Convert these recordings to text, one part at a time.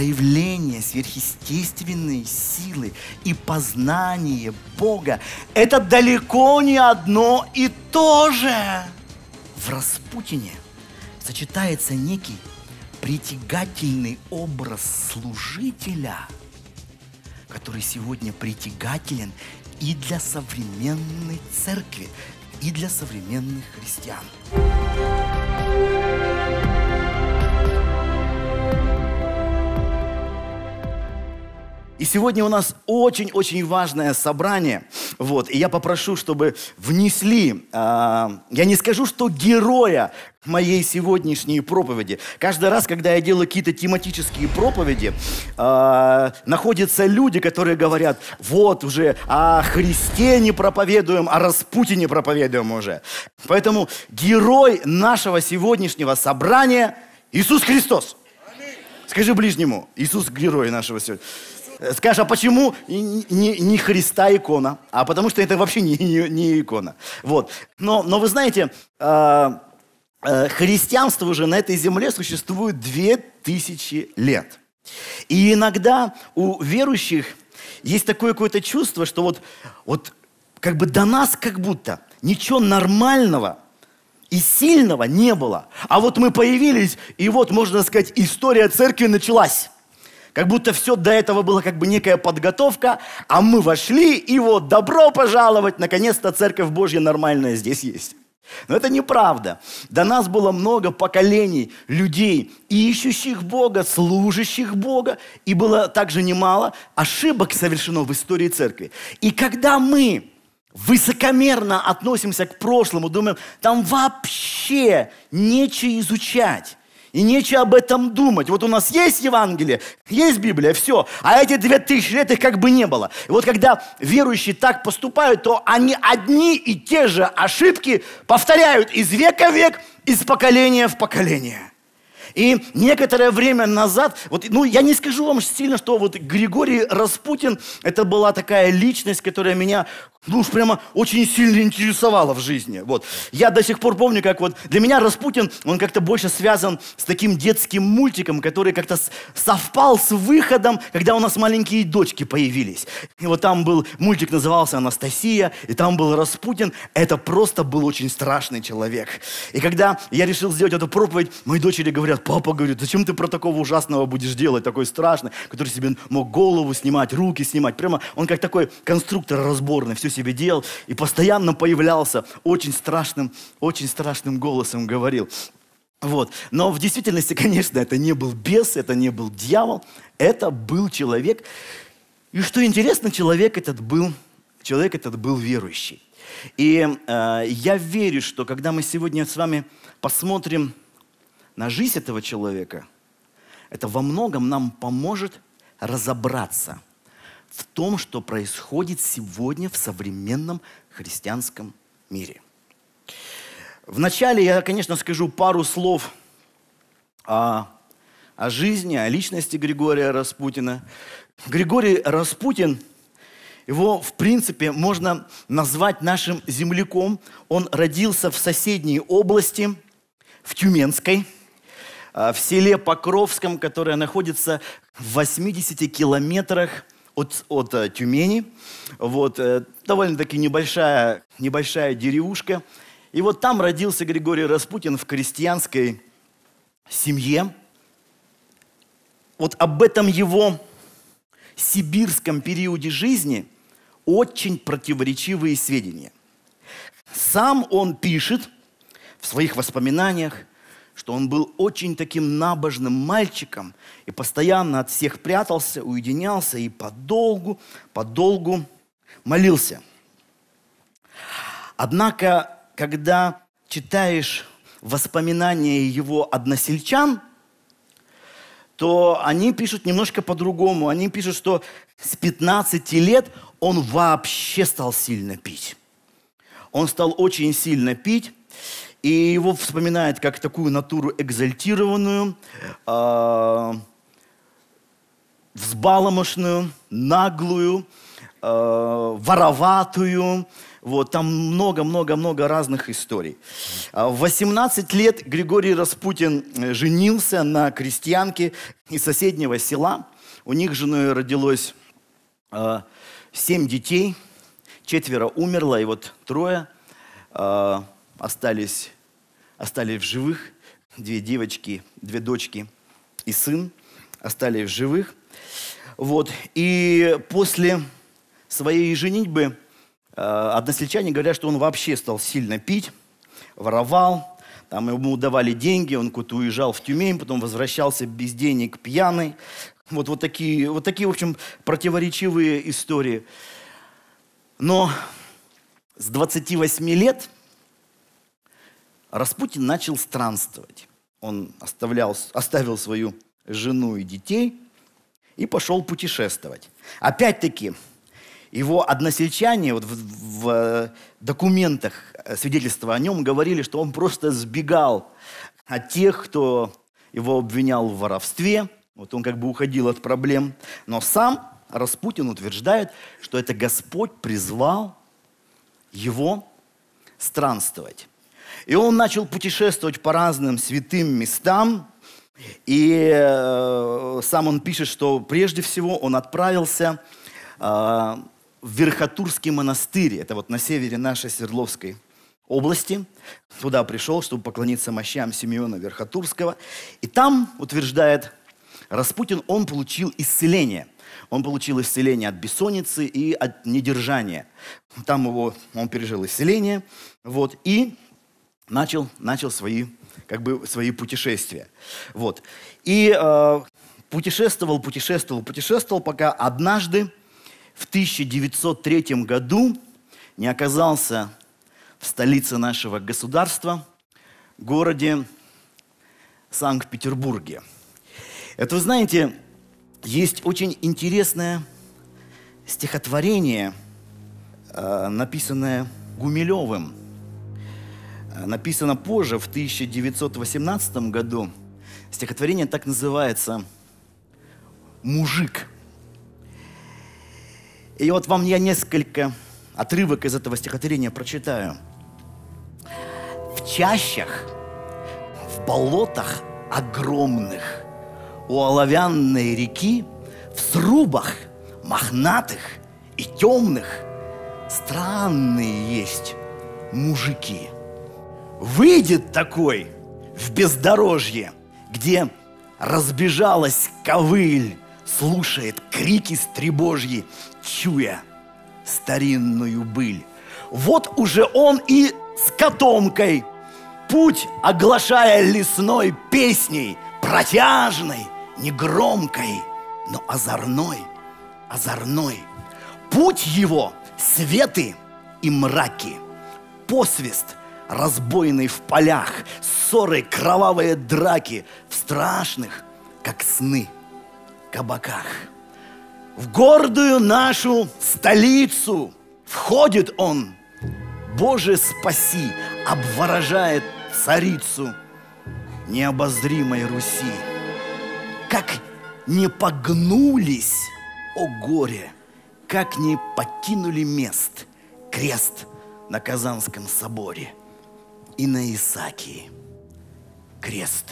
проявление сверхъестественной силы и познание Бога – это далеко не одно и то же. В Распутине сочетается некий притягательный образ служителя, который сегодня притягателен и для современной церкви, и для современных христиан. И сегодня у нас очень-очень важное собрание. Вот. И я попрошу, чтобы внесли... я не скажу, что героя моей сегодняшней проповеди. Каждый раз, когда я делаю какие-то тематические проповеди, находятся люди, которые говорят, вот уже о Христе не проповедуем, о Распутине проповедуем уже. Поэтому герой нашего сегодняшнего собрания – Иисус Христос. Скажи ближнему, Иисус – герой нашего сегодня. Скажешь, а почему не Христа икона? А потому что это вообще не икона. Вот. Но вы знаете, христианство уже на этой земле существует 2000 лет. И иногда у верующих есть такое какое-то чувство, что вот как бы до нас как будто ничего нормального и сильного не было. А вот мы появились, и вот, можно сказать, история церкви началась. Как будто все до этого было как бы некая подготовка, а мы вошли, и вот добро пожаловать, наконец-то Церковь Божья нормальная здесь есть. Но это неправда. До нас было много поколений людей, ищущих Бога, служащих Бога, и было также немало ошибок совершено в истории Церкви. И когда мы высокомерно относимся к прошлому, думаем, там вообще нечего изучать, и нечего об этом думать. Вот у нас есть Евангелие, есть Библия, все. А эти 2000 лет их как бы не было. И вот когда верующие так поступают, то они одни и те же ошибки повторяют из века в век, из поколения в поколение. И некоторое время назад, я не скажу вам сильно, что Григорий Распутин, это была такая личность, которая меня, прямо очень сильно интересовала в жизни. Вот. Я до сих пор помню, как для меня Распутин, он как-то больше связан с таким детским мультиком, который как-то совпал с выходом, когда у нас маленькие дочки появились. И вот там был, мультик назывался «Анастасия», и там был Распутин. Это просто был очень страшный человек. И когда я решил сделать эту проповедь, мои дочери говорят, папа говорит, зачем ты про такого ужасного будешь делать, такой страшный, который себе мог голову снимать, руки снимать. Прямо он как такой конструктор разборный, все себе делал и постоянно появлялся, очень страшным голосом говорил. Вот. Но в действительности, конечно, это не был бес, это не был дьявол, это был человек. И что интересно, человек этот был верующий. И я верю, что когда мы сегодня с вами посмотрим на жизнь этого человека, это во многом нам поможет разобраться в том, что происходит сегодня в современном христианском мире. Вначале я, конечно, скажу пару слов о жизни, о личности Григория Распутина. Григорий Распутин, его, в принципе, можно назвать нашим земляком. Он родился в соседней области, в Тюменской, в селе Покровском, которое находится в 80 километрах от Тюмени. Вот, довольно-таки небольшая деревушка. И вот там родился Григорий Распутин в крестьянской семье. Вот об этом его сибирском периоде жизни очень противоречивые сведения. Сам он пишет в своих воспоминаниях, что он был очень таким набожным мальчиком и постоянно от всех прятался, уединялся и подолгу молился. Однако, когда читаешь воспоминания его односельчан, то они пишут немножко по-другому. Они пишут, что с 15 лет он вообще стал сильно пить. Он стал очень сильно пить, и его вспоминают как такую натуру экзальтированную, взбаламошную, наглую, вороватую, Вот, там много-много-много разных историй. В 18 лет Григорий Распутин женился на крестьянке из соседнего села. У них с женой родилось 7 детей, 4 умерло, и вот 3 остались в живых. 2 девочки, 2 дочки и сын остались в живых. Вот. И после своей женитьбы односельчане говорят, что он вообще стал сильно пить, воровал, там ему давали деньги, он куда-то уезжал в Тюмень, потом возвращался без денег, пьяный. Вот такие, в общем, противоречивые истории. Но с 28 лет Распутин начал странствовать. Он оставил свою жену и детей и пошел путешествовать. Опять-таки, его односельчане вот в документах свидетельства о нем говорили, что он просто сбегал от тех, кто его обвинял в воровстве. Вот он как бы уходил от проблем. Но сам Распутин утверждает, что это Господь призвал его странствовать. И он начал путешествовать по разным святым местам. И сам он пишет, что прежде всего он отправился в Верхотурский монастырь, это вот на севере нашей Свердловской области. Туда пришел, чтобы поклониться мощам Симеона Верхотурского. И там, утверждает Распутин, он получил исцеление. Он получил исцеление от бессонницы и от недержания. Там он пережил исцеление, вот, и начал свои путешествия. Вот. И путешествовал, пока однажды в 1903 году не оказался в столице нашего государства, городе Санкт-Петербурге. Это, вы знаете, есть очень интересное стихотворение, написанное Гумилевым. Написано позже, в 1918 году. Стихотворение так называется «Мужик». И вот вам я несколько отрывок из этого стихотворения прочитаю. В чащах, в болотах огромных, у оловянной реки, в срубах мохнатых и темных странные есть мужики. Выйдет такой в бездорожье, где разбежалась ковыль, слушает крики стребожьи, чуя старинную быль. Вот уже он и с котомкой, путь оглашая лесной песней, протяжной, негромкой, но озорной. Путь его светы и мраки, посвист разбойный в полях, ссоры, кровавые драки в страшных, как сны, кабаках. В гордую нашу столицу входит он, Боже спаси, обворожает царицу необозримой Руси. Как не погнулись, о горе, как не покинули мест крест на Казанском соборе и на Исаакии крест.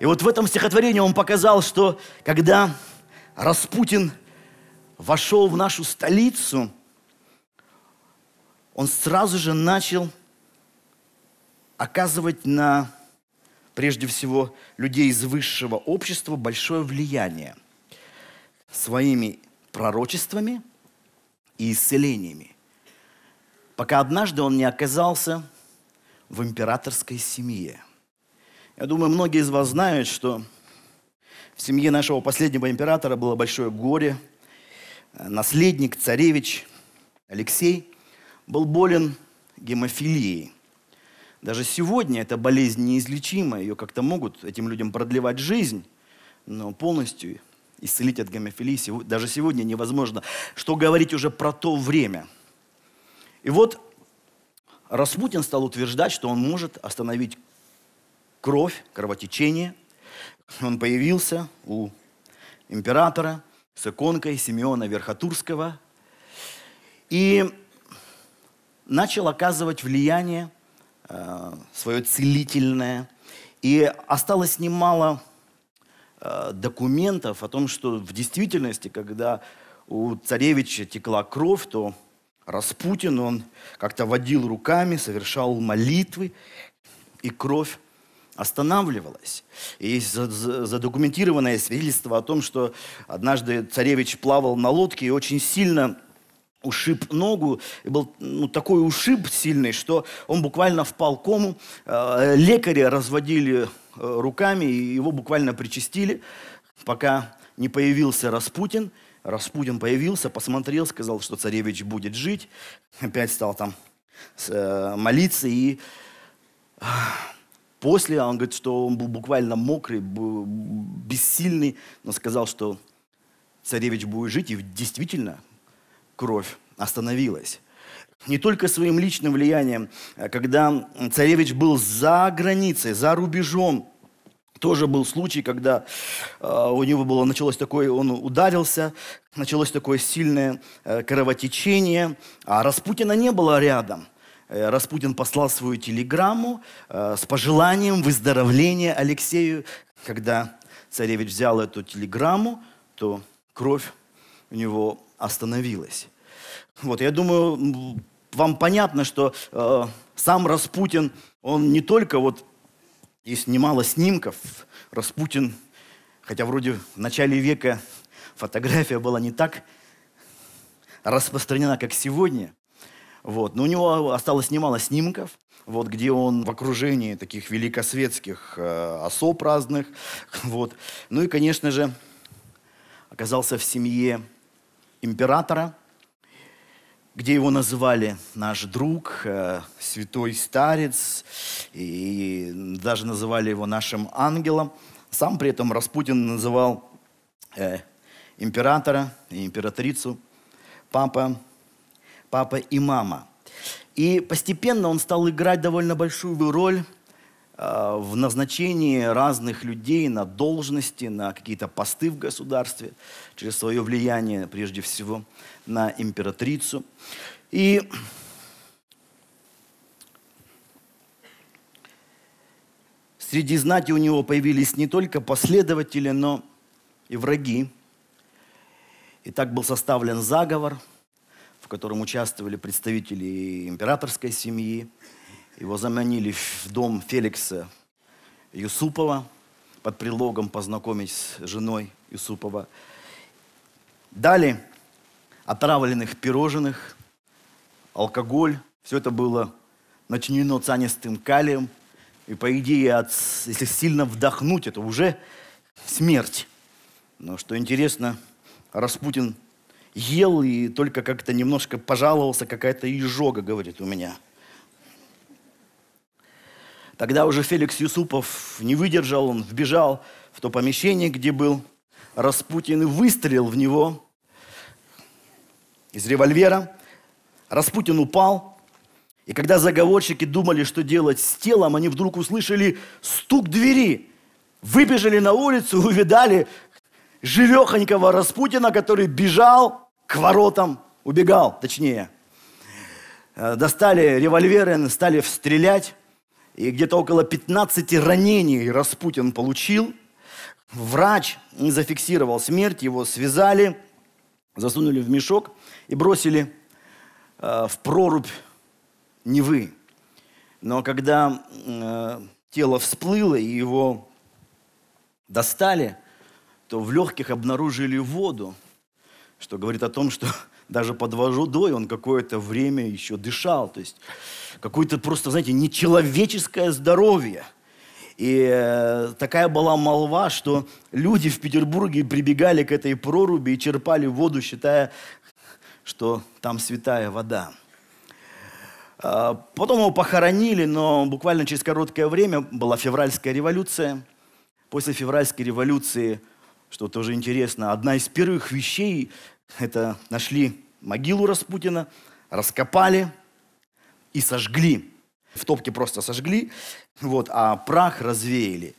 И вот в этом стихотворении он показал, что когда Распутин вошел в нашу столицу, он сразу же начал оказывать на, прежде всего, людей из высшего общества большое влияние своими пророчествами и исцелениями, пока однажды он не оказался в императорской семье. Я думаю, многие из вас знают, что в семье нашего последнего императора было большое горе. Наследник, царевич Алексей был болен гемофилией. Даже сегодня эта болезнь неизлечима, ее как-то могут этим людям продлевать жизнь, но полностью исцелить от гемофилии даже сегодня невозможно. Что говорить уже про то время. И вот Распутин стал утверждать, что он может остановить кровь, кровотечение. Он появился у императора с иконкой Симеона Верхотурского. И начал оказывать влияние свое целительное. И осталось немало документов о том, что в действительности, когда у царевича текла кровь, то Распутин, он как-то водил руками, совершал молитвы, и кровь останавливалась. И есть задокументированное свидетельство о том, что однажды царевич плавал на лодке и очень сильно ушиб ногу. И был такой ушиб сильный, что он буквально впал в кому. Лекари разводили руками, и его буквально причастили, пока не появился Распутин. Распутин появился, посмотрел, сказал, что царевич будет жить. Опять стал там молиться. И после он говорит, что он был буквально мокрый, бессильный, но сказал, что царевич будет жить. И действительно кровь остановилась. Не только своим личным влиянием, когда царевич был за границей, за рубежом, тоже был случай, когда у него было, началось такое, он ударился, началось такое сильное кровотечение, а Распутина не было рядом. Распутин послал свою телеграмму с пожеланием выздоровления Алексею. Когда царевич взял эту телеграмму, то кровь у него остановилась. Вот, я думаю, вам понятно, что сам Распутин, он не только вот... Есть немало снимков. Распутин, хотя вроде в начале века фотография была не так распространена, как сегодня. Вот. Но у него осталось немало снимков, вот, где он в окружении таких великосветских особ разных. Вот. Ну и, конечно же, оказался в семье императора, где его называли «наш друг», «святой старец», и даже называли его «нашим ангелом». Сам при этом Распутин называл императора и императрицу «папа и мама». И постепенно он стал играть довольно большую роль в назначении разных людей на должности, на какие-то посты в государстве, через свое влияние, прежде всего, на императрицу. И среди знати у него появились не только последователи, но и враги. И так был составлен заговор, в котором участвовали представители императорской семьи. Его заманили в дом Феликса Юсупова под предлогом познакомить с женой Юсупова. Дали отравленных пирожных, алкоголь. Все это было начинено цианистым калием. И по идее, если сильно вдохнуть, это уже смерть. Но что интересно, Распутин ел и только как-то немножко пожаловался, какая-то изжога, говорит, у меня. Тогда уже Феликс Юсупов не выдержал, он вбежал в то помещение, где был Распутин, и выстрелил в него из револьвера. Распутин упал, и когда заговорщики думали, что делать с телом, они вдруг услышали стук двери, выбежали на улицу, увидали живехонького Распутина, который бежал к воротам, убегал, точнее. Достали револьверы, стали стрелять. И где-то около 15 ранений Распутин получил. Врач не зафиксировал смерть, его связали, засунули в мешок и бросили в прорубь Невы. Но когда тело всплыло и его достали, то в легких обнаружили воду, что говорит о том, что даже под водой он какое-то время еще дышал. То есть какое-то просто, знаете, нечеловеческое здоровье. И такая была молва, что люди в Петербурге прибегали к этой проруби и черпали воду, считая, что там святая вода. Потом его похоронили, но буквально через короткое время была февральская революция. После февральской революции, что тоже интересно, одна из первых вещей, это нашли могилу Распутина, раскопали и сожгли. В топке просто сожгли, вот, а прах развеяли.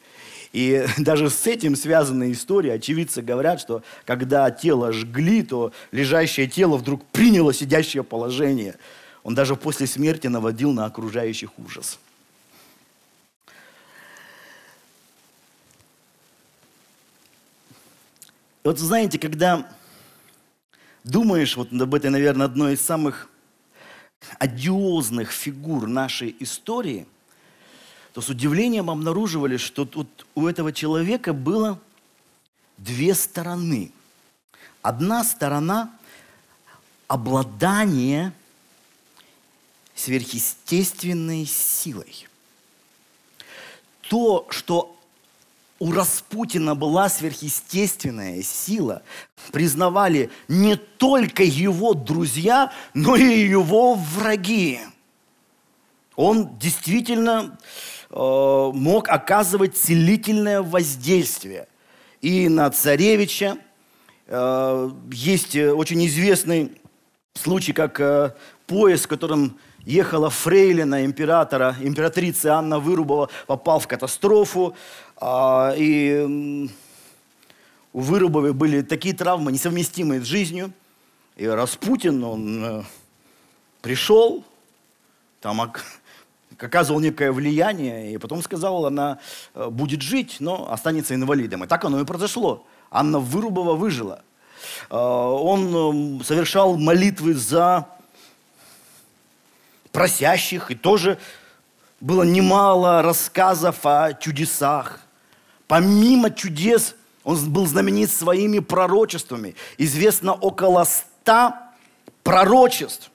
И даже с этим связана история. Очевидцы говорят, что когда тело жгли, то лежащее тело вдруг приняло сидящее положение. Он даже после смерти наводил на окружающих ужас. И вот знаете, когда думаешь вот об этой, наверное, одной из самых одиозных фигур нашей истории, то с удивлением обнаруживали, что тут у этого человека было две стороны. Одна сторона – обладание сверхъестественной силой. То, что у Распутина была сверхъестественная сила, признавали не только его друзья, но и его враги. Он действительно мог оказывать целительное воздействие. И на царевича есть очень известный случай, как поезд, в котором ехала фрейлина императрицы Анна Вырубова, попал в катастрофу. И у Вырубовой были такие травмы, несовместимые с жизнью. И Распутин, он пришел, там оказывал некое влияние, и потом сказал, она будет жить, но останется инвалидом. И так оно и произошло. Анна Вырубова выжила. Он совершал молитвы за просящих, и тоже было немало рассказов о чудесах. Помимо чудес, он был знаменит своими пророчествами. Известно около 100 пророчеств,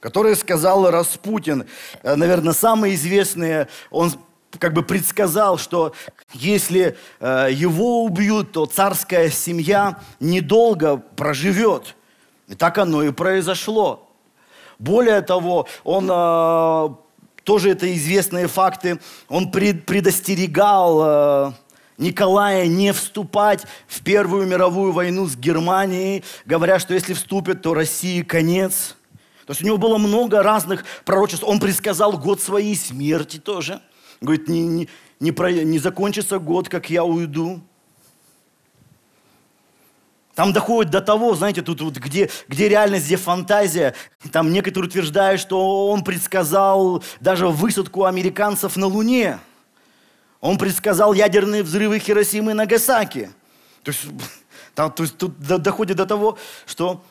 которые сказал Распутин. Наверное, самые известные. Он как бы предсказал, что если его убьют, то царская семья недолго проживет. И так оно и произошло. Более того, он, тоже это известные факты, он предостерегал Николая не вступать в Первую мировую войну с Германией, говоря, что если вступит, то России конец. То есть у него было много разных пророчеств. Он предсказал год своей смерти тоже. Говорит, не закончится год, как я уйду. Там доходит до того, знаете, тут вот где реальность, где фантазия. Там некоторые утверждают, что он предсказал даже высадку американцев на Луне. Он предсказал ядерные взрывы Хиросимы и Нагасаки. То есть тут доходит до того, что...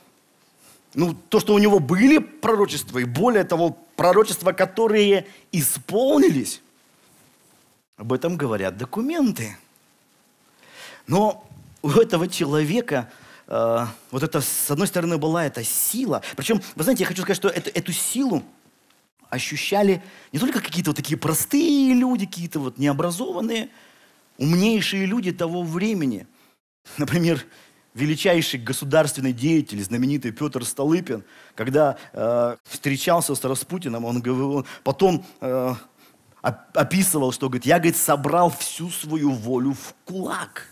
Ну, то, что у него были пророчества, и более того, пророчества, которые исполнились, об этом говорят документы. Но у этого человека вот это, с одной стороны, была эта сила. Причем, вы знаете, я хочу сказать, что эту силу ощущали не только какие-то вот такие простые люди, какие-то вот необразованные, умнейшие люди того времени. Например, величайший государственный деятель, знаменитый Петр Столыпин, когда встречался с Распутиным, он говорил, потом описывал, что говорит, я, говорит, собрал всю свою волю в кулак.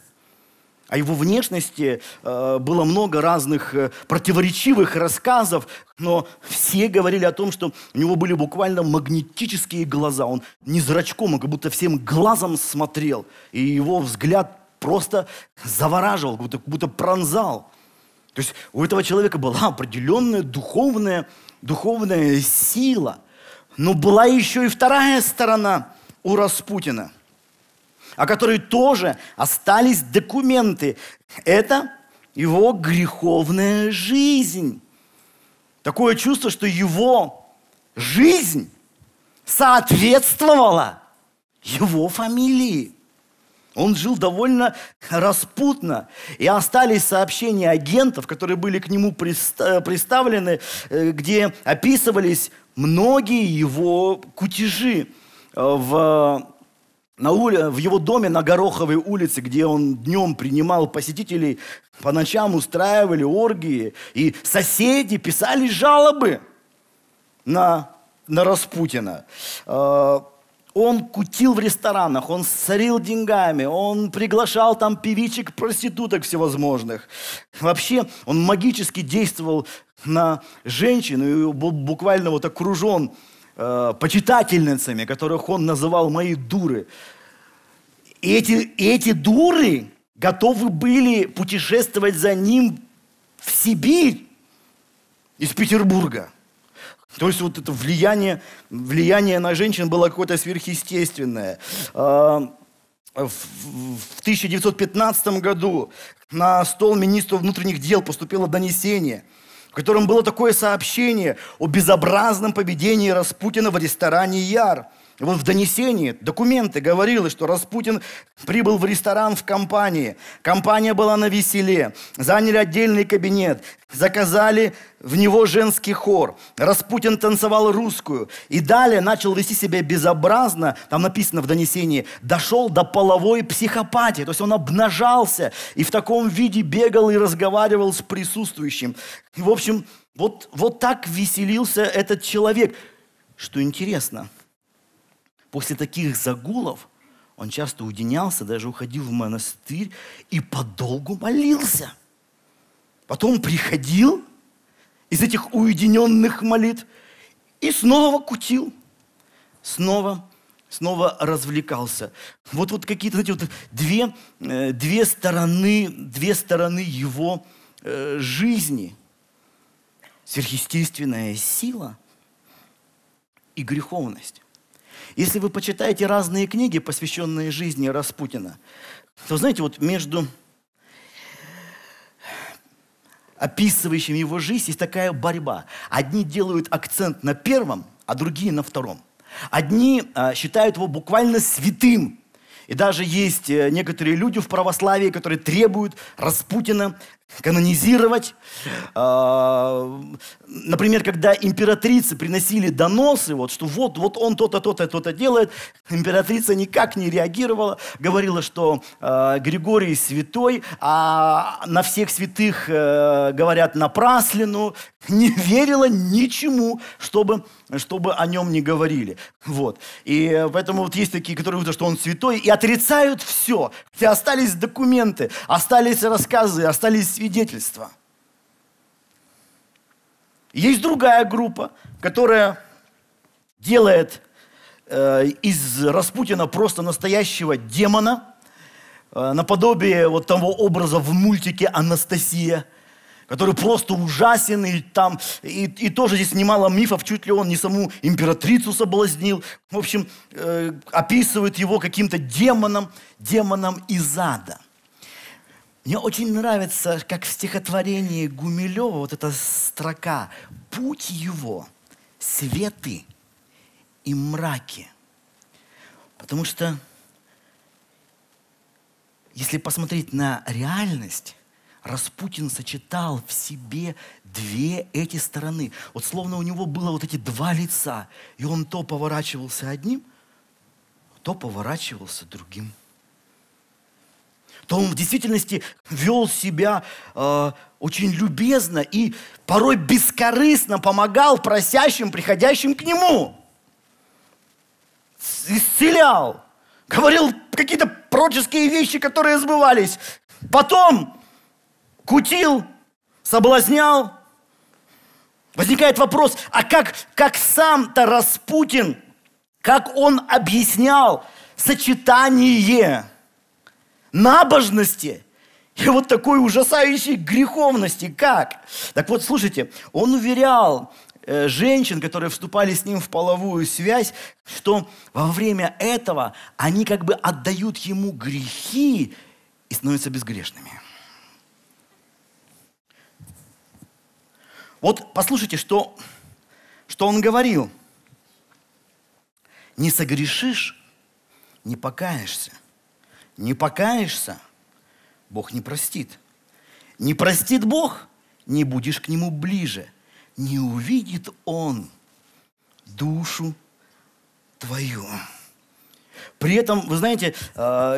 О его внешности было много разных противоречивых рассказов, но все говорили о том, что у него были буквально магнетические глаза. Он не зрачком, он как будто всем глазом смотрел. И его взгляд просто завораживал, как будто пронзал. То есть у этого человека была определенная духовная сила. Но была еще и вторая сторона у Распутина, о которой тоже остались документы. Это его греховная жизнь. Такое чувство, что его жизнь соответствовала его фамилии. Он жил довольно распутно. И остались сообщения агентов, которые были к нему представлены, где описывались многие его кутежи в его доме на Гороховой улице, где он днем принимал посетителей, по ночам устраивали оргии, и соседи писали жалобы на Распутина. Он кутил в ресторанах, он сорил деньгами, он приглашал там певичек, проституток всевозможных. Вообще он магически действовал на женщину и был буквально вот окружен почитательницами, которых он называл «мои дуры». И эти дуры готовы были путешествовать за ним в Сибирь из Петербурга. То есть вот это влияние на женщин было какое-то сверхъестественное. В 1915 году на стол министра внутренних дел поступило донесение, в котором было такое сообщение о безобразном поведении Распутина в ресторане «Яр». Вот в донесении, документы говорилось, что Распутин прибыл в ресторан в компании. Компания была на веселе, заняли отдельный кабинет, заказали в него женский хор. Распутин танцевал русскую и далее начал вести себя безобразно, там написано в донесении, дошел до половой психопатии, то есть он обнажался и в таком виде бегал и разговаривал с присутствующим. И, в общем, вот так веселился этот человек. Что интересно, после таких загулов он часто уединялся, даже уходил в монастырь и подолгу молился. Потом приходил из этих уединенных молитв и снова кутил, снова развлекался. Вот какие-то, знаете, две стороны его жизни. Сверхъестественная сила и греховность. Если вы почитаете разные книги, посвященные жизни Распутина, то, знаете, вот между описывающим его жизнь есть такая борьба. Одни делают акцент на первом, а другие на втором. Одни считают его буквально святым. И даже есть некоторые люди в православии, которые требуют Распутина канонизировать. Например, когда императрицы приносили доносы, что вот он то-то, то-то, то-то делает, императрица никак не реагировала, говорила, что Григорий святой, а на всех святых говорят напраслину, не верила ничему, чтобы о нем не говорили. И поэтому есть такие, которые говорят, что он святой, и отрицают все. Хотя остались документы, остались рассказы, остались свидетельства. Есть другая группа, которая делает из Распутина просто настоящего демона, наподобие того образа в мультике «Анастасия», который просто ужасен, и тоже здесь немало мифов, чуть ли он не саму императрицу соблазнил. В общем, описывают его каким-то демоном из ада. Мне очень нравится, как в стихотворении Гумилева эта строка «Путь его – светы и мраки». Потому что, если посмотреть на реальность, Распутин сочетал в себе две эти стороны. Словно у него было эти два лица, и он то поворачивался одним, то поворачивался другим. То он в действительности вел себя очень любезно и порой бескорыстно помогал просящим, приходящим к нему. Исцелял, говорил какие-то пророческие вещи, которые сбывались. Потом кутил, соблазнял. Возникает вопрос, а как сам-то Распутин, как он объяснял сочетание набожности и такой ужасающей греховности? Как? Слушайте, он уверял женщин, которые вступали с ним в половую связь, что во время этого они отдают ему грехи и становятся безгрешными. Послушайте, что он говорил. Не согрешишь, не покаешься. Не покаешься, Бог не простит. Не простит Бог, не будешь к Нему ближе. Не увидит Он душу твою. При этом, вы знаете,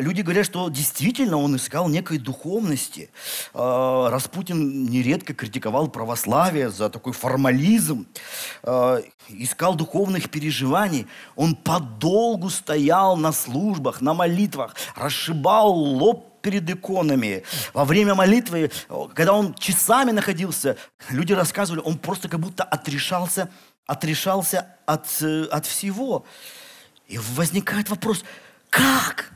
люди говорят, что действительно он искал некой духовности. Распутин нередко критиковал православие за такой формализм, искал духовных переживаний. Он подолгу стоял на службах, на молитвах, расшибал лоб перед иконами. Во время молитвы, когда он часами находился, люди рассказывали, он просто отрешался от всего. И возникает вопрос, как?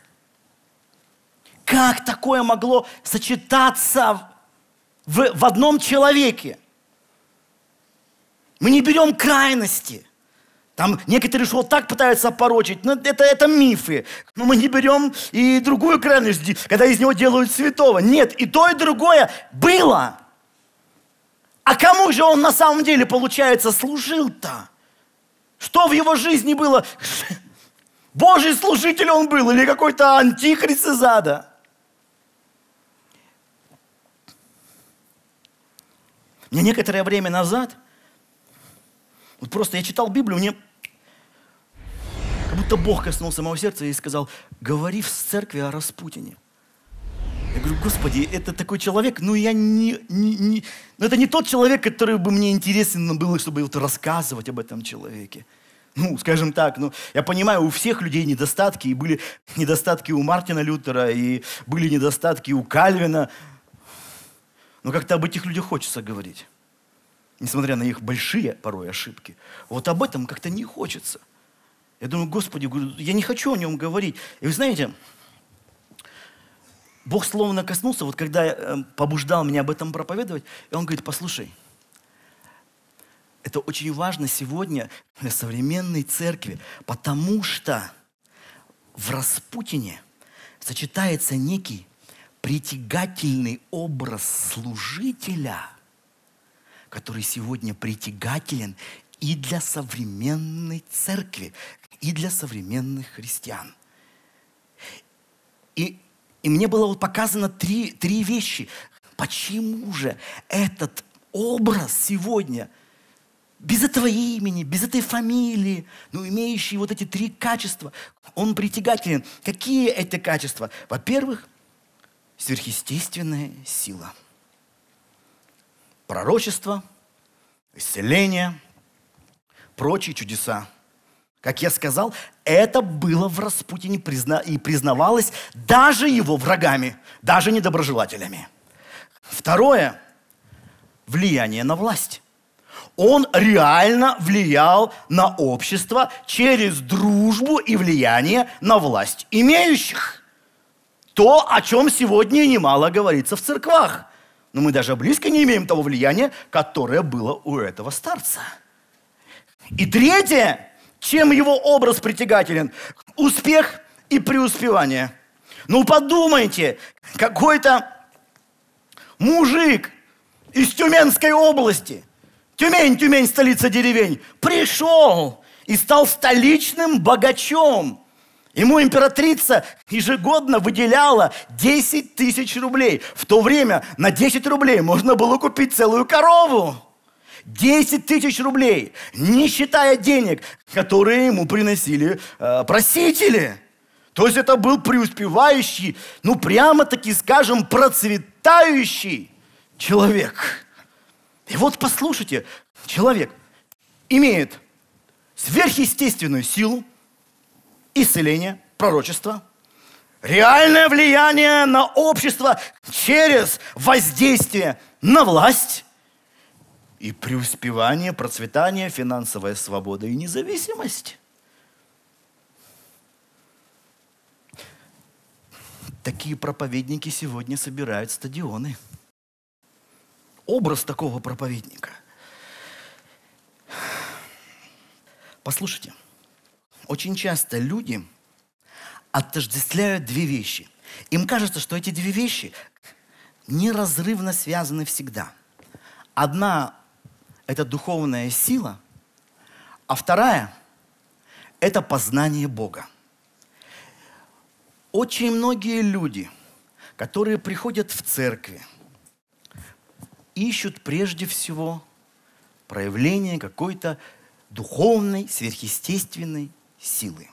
Как такое могло сочетаться в одном человеке? Мы не берем крайности. Там некоторые шоу так пытаются опорочить, но это мифы. Но мы не берем и другую крайность, когда из него делают святого. Нет, и то, и другое было. А кому же он на самом деле, получается, служил-то? Что в его жизни было? Божий служитель он был или какой-то антихрист из ада? Мне некоторое время назад, вот просто я читал Библию, мне как будто Бог коснулся моего сердца и сказал: говори в церкви о Распутине. Я говорю: Господи, это такой человек, ну я ну это не тот человек, который бы мне интересен был, чтобы вот рассказывать об этом человеке. Ну, скажем так, ну, я понимаю, у всех людей недостатки, и были недостатки у Мартина Лютера, и были недостатки у Кальвина, но как-то об этих людях хочется говорить, несмотря на их большие порой ошибки. Вот об этом как-то не хочется. Я думаю: Господи, я не хочу о нем говорить. И вы знаете, Бог словно коснулся, вот когда побуждал меня об этом проповедовать, и Он говорит: послушай, это очень важно сегодня для современной церкви, потому что в Распутине сочетается некий притягательный образ служителя, который сегодня притягателен и для современной церкви, и для современных христиан. И мне было вот показано три вещи. Почему же этот образ сегодня, без этого имени, без этой фамилии, но имеющий вот эти три качества, он притягателен? Какие это качества? Во-первых, сверхъестественная сила. Пророчество, исцеление, прочие чудеса. Как я сказал, это было в Распутине и признавалось даже его врагами, даже недоброжелателями. Второе – влияние на власть. Он реально влиял на общество через дружбу и влияние на власть имеющих. То, о чем сегодня немало говорится в церквах. Но мы даже близко не имеем того влияния, которое было у этого старца. И третье – чем его образ притягателен? Успех и преуспевание. Ну подумайте, какой-то мужик из Тюменской области, Тюмень, столица деревень, пришел и стал столичным богачом. Ему императрица ежегодно выделяла 10 тысяч рублей. В то время на 10 рублей можно было купить целую корову. 10 тысяч рублей, не считая денег, которые ему приносили просители. То есть это был преуспевающий, ну прямо-таки, скажем, процветающий человек. И вот послушайте, человек имеет сверхъестественную силу, исцеление, пророчество, реальное влияние на общество через воздействие на власть, и преуспевание, процветание, финансовая свобода и независимость. Такие проповедники сегодня собирают стадионы. Образ такого проповедника. Послушайте, очень часто люди отождествляют две вещи. Им кажется, что эти две вещи неразрывно связаны всегда. Одна — это духовная сила, а вторая – это познание Бога. Очень многие люди, которые приходят в церкви, ищут прежде всего проявление какой-то духовной, сверхъестественной силы.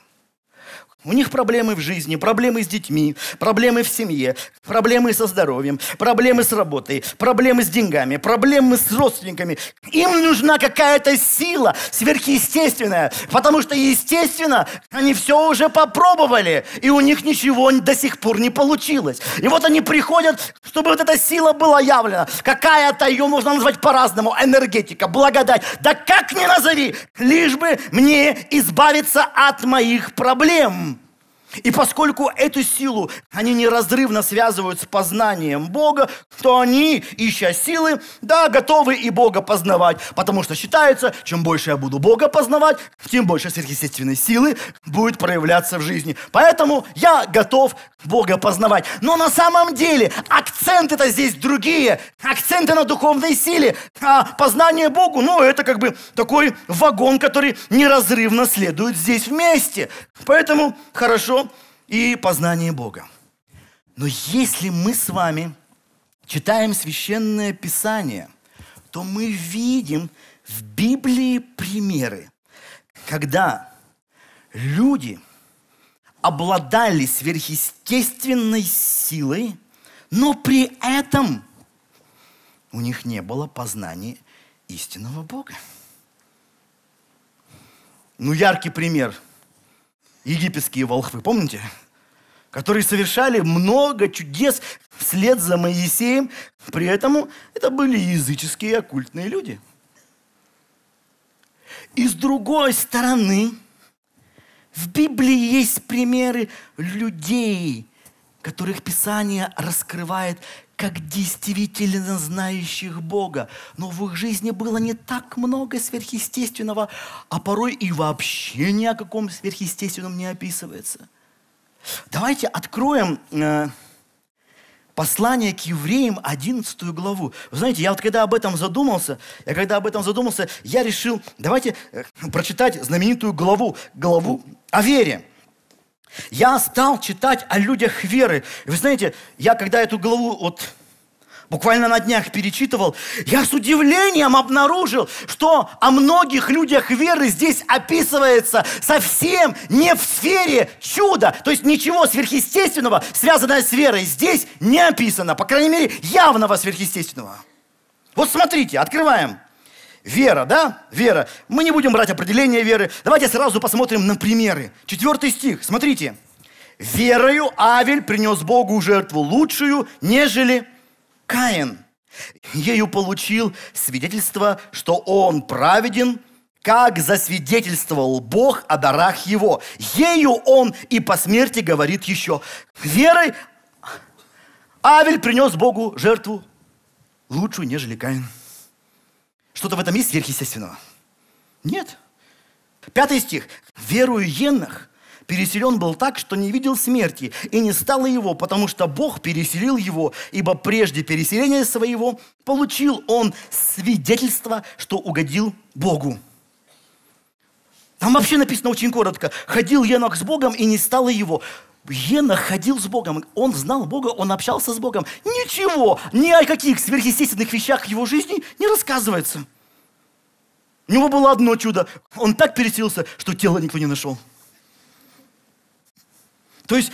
У них проблемы в жизни, проблемы с детьми, проблемы в семье, проблемы со здоровьем, проблемы с работой, проблемы с деньгами, проблемы с родственниками. Им нужна какая-то сила сверхъестественная, потому что, естественно, они все уже попробовали, и у них ничего до сих пор не получилось. И вот они приходят, чтобы вот эта сила была явлена. Какая-то, ее можно назвать по-разному, энергетика, благодать. Да как ни назови, лишь бы мне избавиться от моих проблем. И поскольку эту силу они неразрывно связывают с познанием Бога, то они, ища силы, да, готовы и Бога познавать. Потому что считается, чем больше я буду Бога познавать, тем больше сверхъестественной силы будет проявляться в жизни. Поэтому я готов Бога познавать. Но на самом деле акценты-то здесь другие. Акценты на духовной силе. А познание Богу, ну, это как бы такой вагон, который неразрывно следует здесь вместе. Поэтому хорошо. И познание Бога. Но если мы с вами читаем Священное Писание, то мы видим в Библии примеры, когда люди обладали сверхъестественной силой, но при этом у них не было познания истинного Бога. Ну, яркий пример – египетские волхвы, помните? Которые совершали много чудес вслед за Моисеем. При этом это были языческие оккультные люди. И с другой стороны, в Библии есть примеры людей, которых Писание раскрывает как действительно знающих Бога. Но в их жизни было не так много сверхъестественного, а порой и вообще ни о каком сверхъестественном не описывается. Давайте откроем послание к евреям, 11 главу. Вы знаете, я когда об этом задумался, я решил, давайте прочитать знаменитую главу о вере. Я стал читать о людях веры. Вы знаете, я когда эту главу вот буквально на днях перечитывал, я с удивлением обнаружил, что о многих людях веры здесь описывается совсем не в сфере чуда. То есть ничего сверхъестественного, связанного с верой, здесь не описано. По крайней мере, явного сверхъестественного. Вот смотрите, открываем. Вера, да? Вера. Мы не будем брать определение веры. Давайте сразу посмотрим на примеры. 4 стих, смотрите. «Верою Авель принес Богу жертву лучшую, нежели Каин. Ею получил свидетельство, что он праведен, как засвидетельствовал Бог о дарах его. Ею он и по смерти говорит еще. Верой Авель принес Богу жертву лучшую, нежели Каин». Что-то в этом есть сверхъестественного? Нет. 5 стих. «Верою Енох переселен был так, что не видел смерти, и не стало его, потому что Бог переселил его, ибо прежде переселения своего получил он свидетельство, что угодил Богу». Там вообще написано очень коротко. «Ходил Енох с Богом, и не стало его». Енох ходил с Богом, он знал Бога, он общался с Богом. Ничего, ни о каких сверхъестественных вещах в его жизни не рассказывается. У него было одно чудо. Он так переселился, что тело никто не нашел. То есть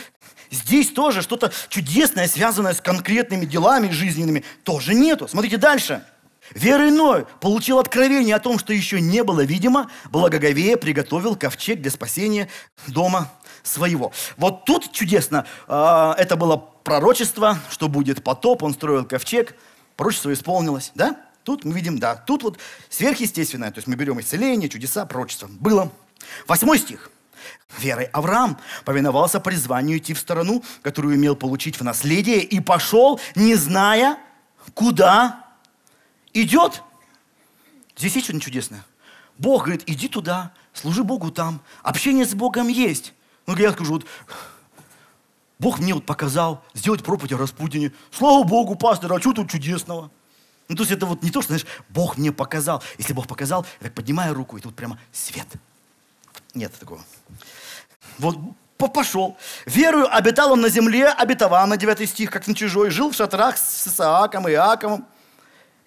здесь тоже что-то чудесное, связанное с конкретными делами жизненными, тоже нету. Смотрите дальше. «Верой Ной получил откровение о том, что еще не было видимо, благоговея приготовил ковчег для спасения дома своего». Вот тут чудесно. Это было пророчество, что будет потоп, он строил ковчег, пророчество исполнилось, да? Тут мы видим, да, тут вот сверхъестественное, то есть мы берем исцеление, чудеса, пророчество. Было. 8 стих. «Верой Авраам повиновался призванию идти в страну, которую имел получить в наследие, и пошел, не зная, куда идет». Здесь еще одно чудесное. Бог говорит, иди туда, служи Богу там, общение с Богом есть. Ну, я скажу, вот, Бог мне вот показал сделать проповедь о Распутине. Слава Богу, пастор, а что тут чудесного? Ну, то есть это вот не то, что, знаешь, Бог мне показал. Если Бог показал, я так поднимаю руку, и тут прямо свет. Нет такого. Вот пошел. «Верою обитал он на земле, обетована», 9 стих, «как на чужой, жил в шатрах с Исааком и Иаковом.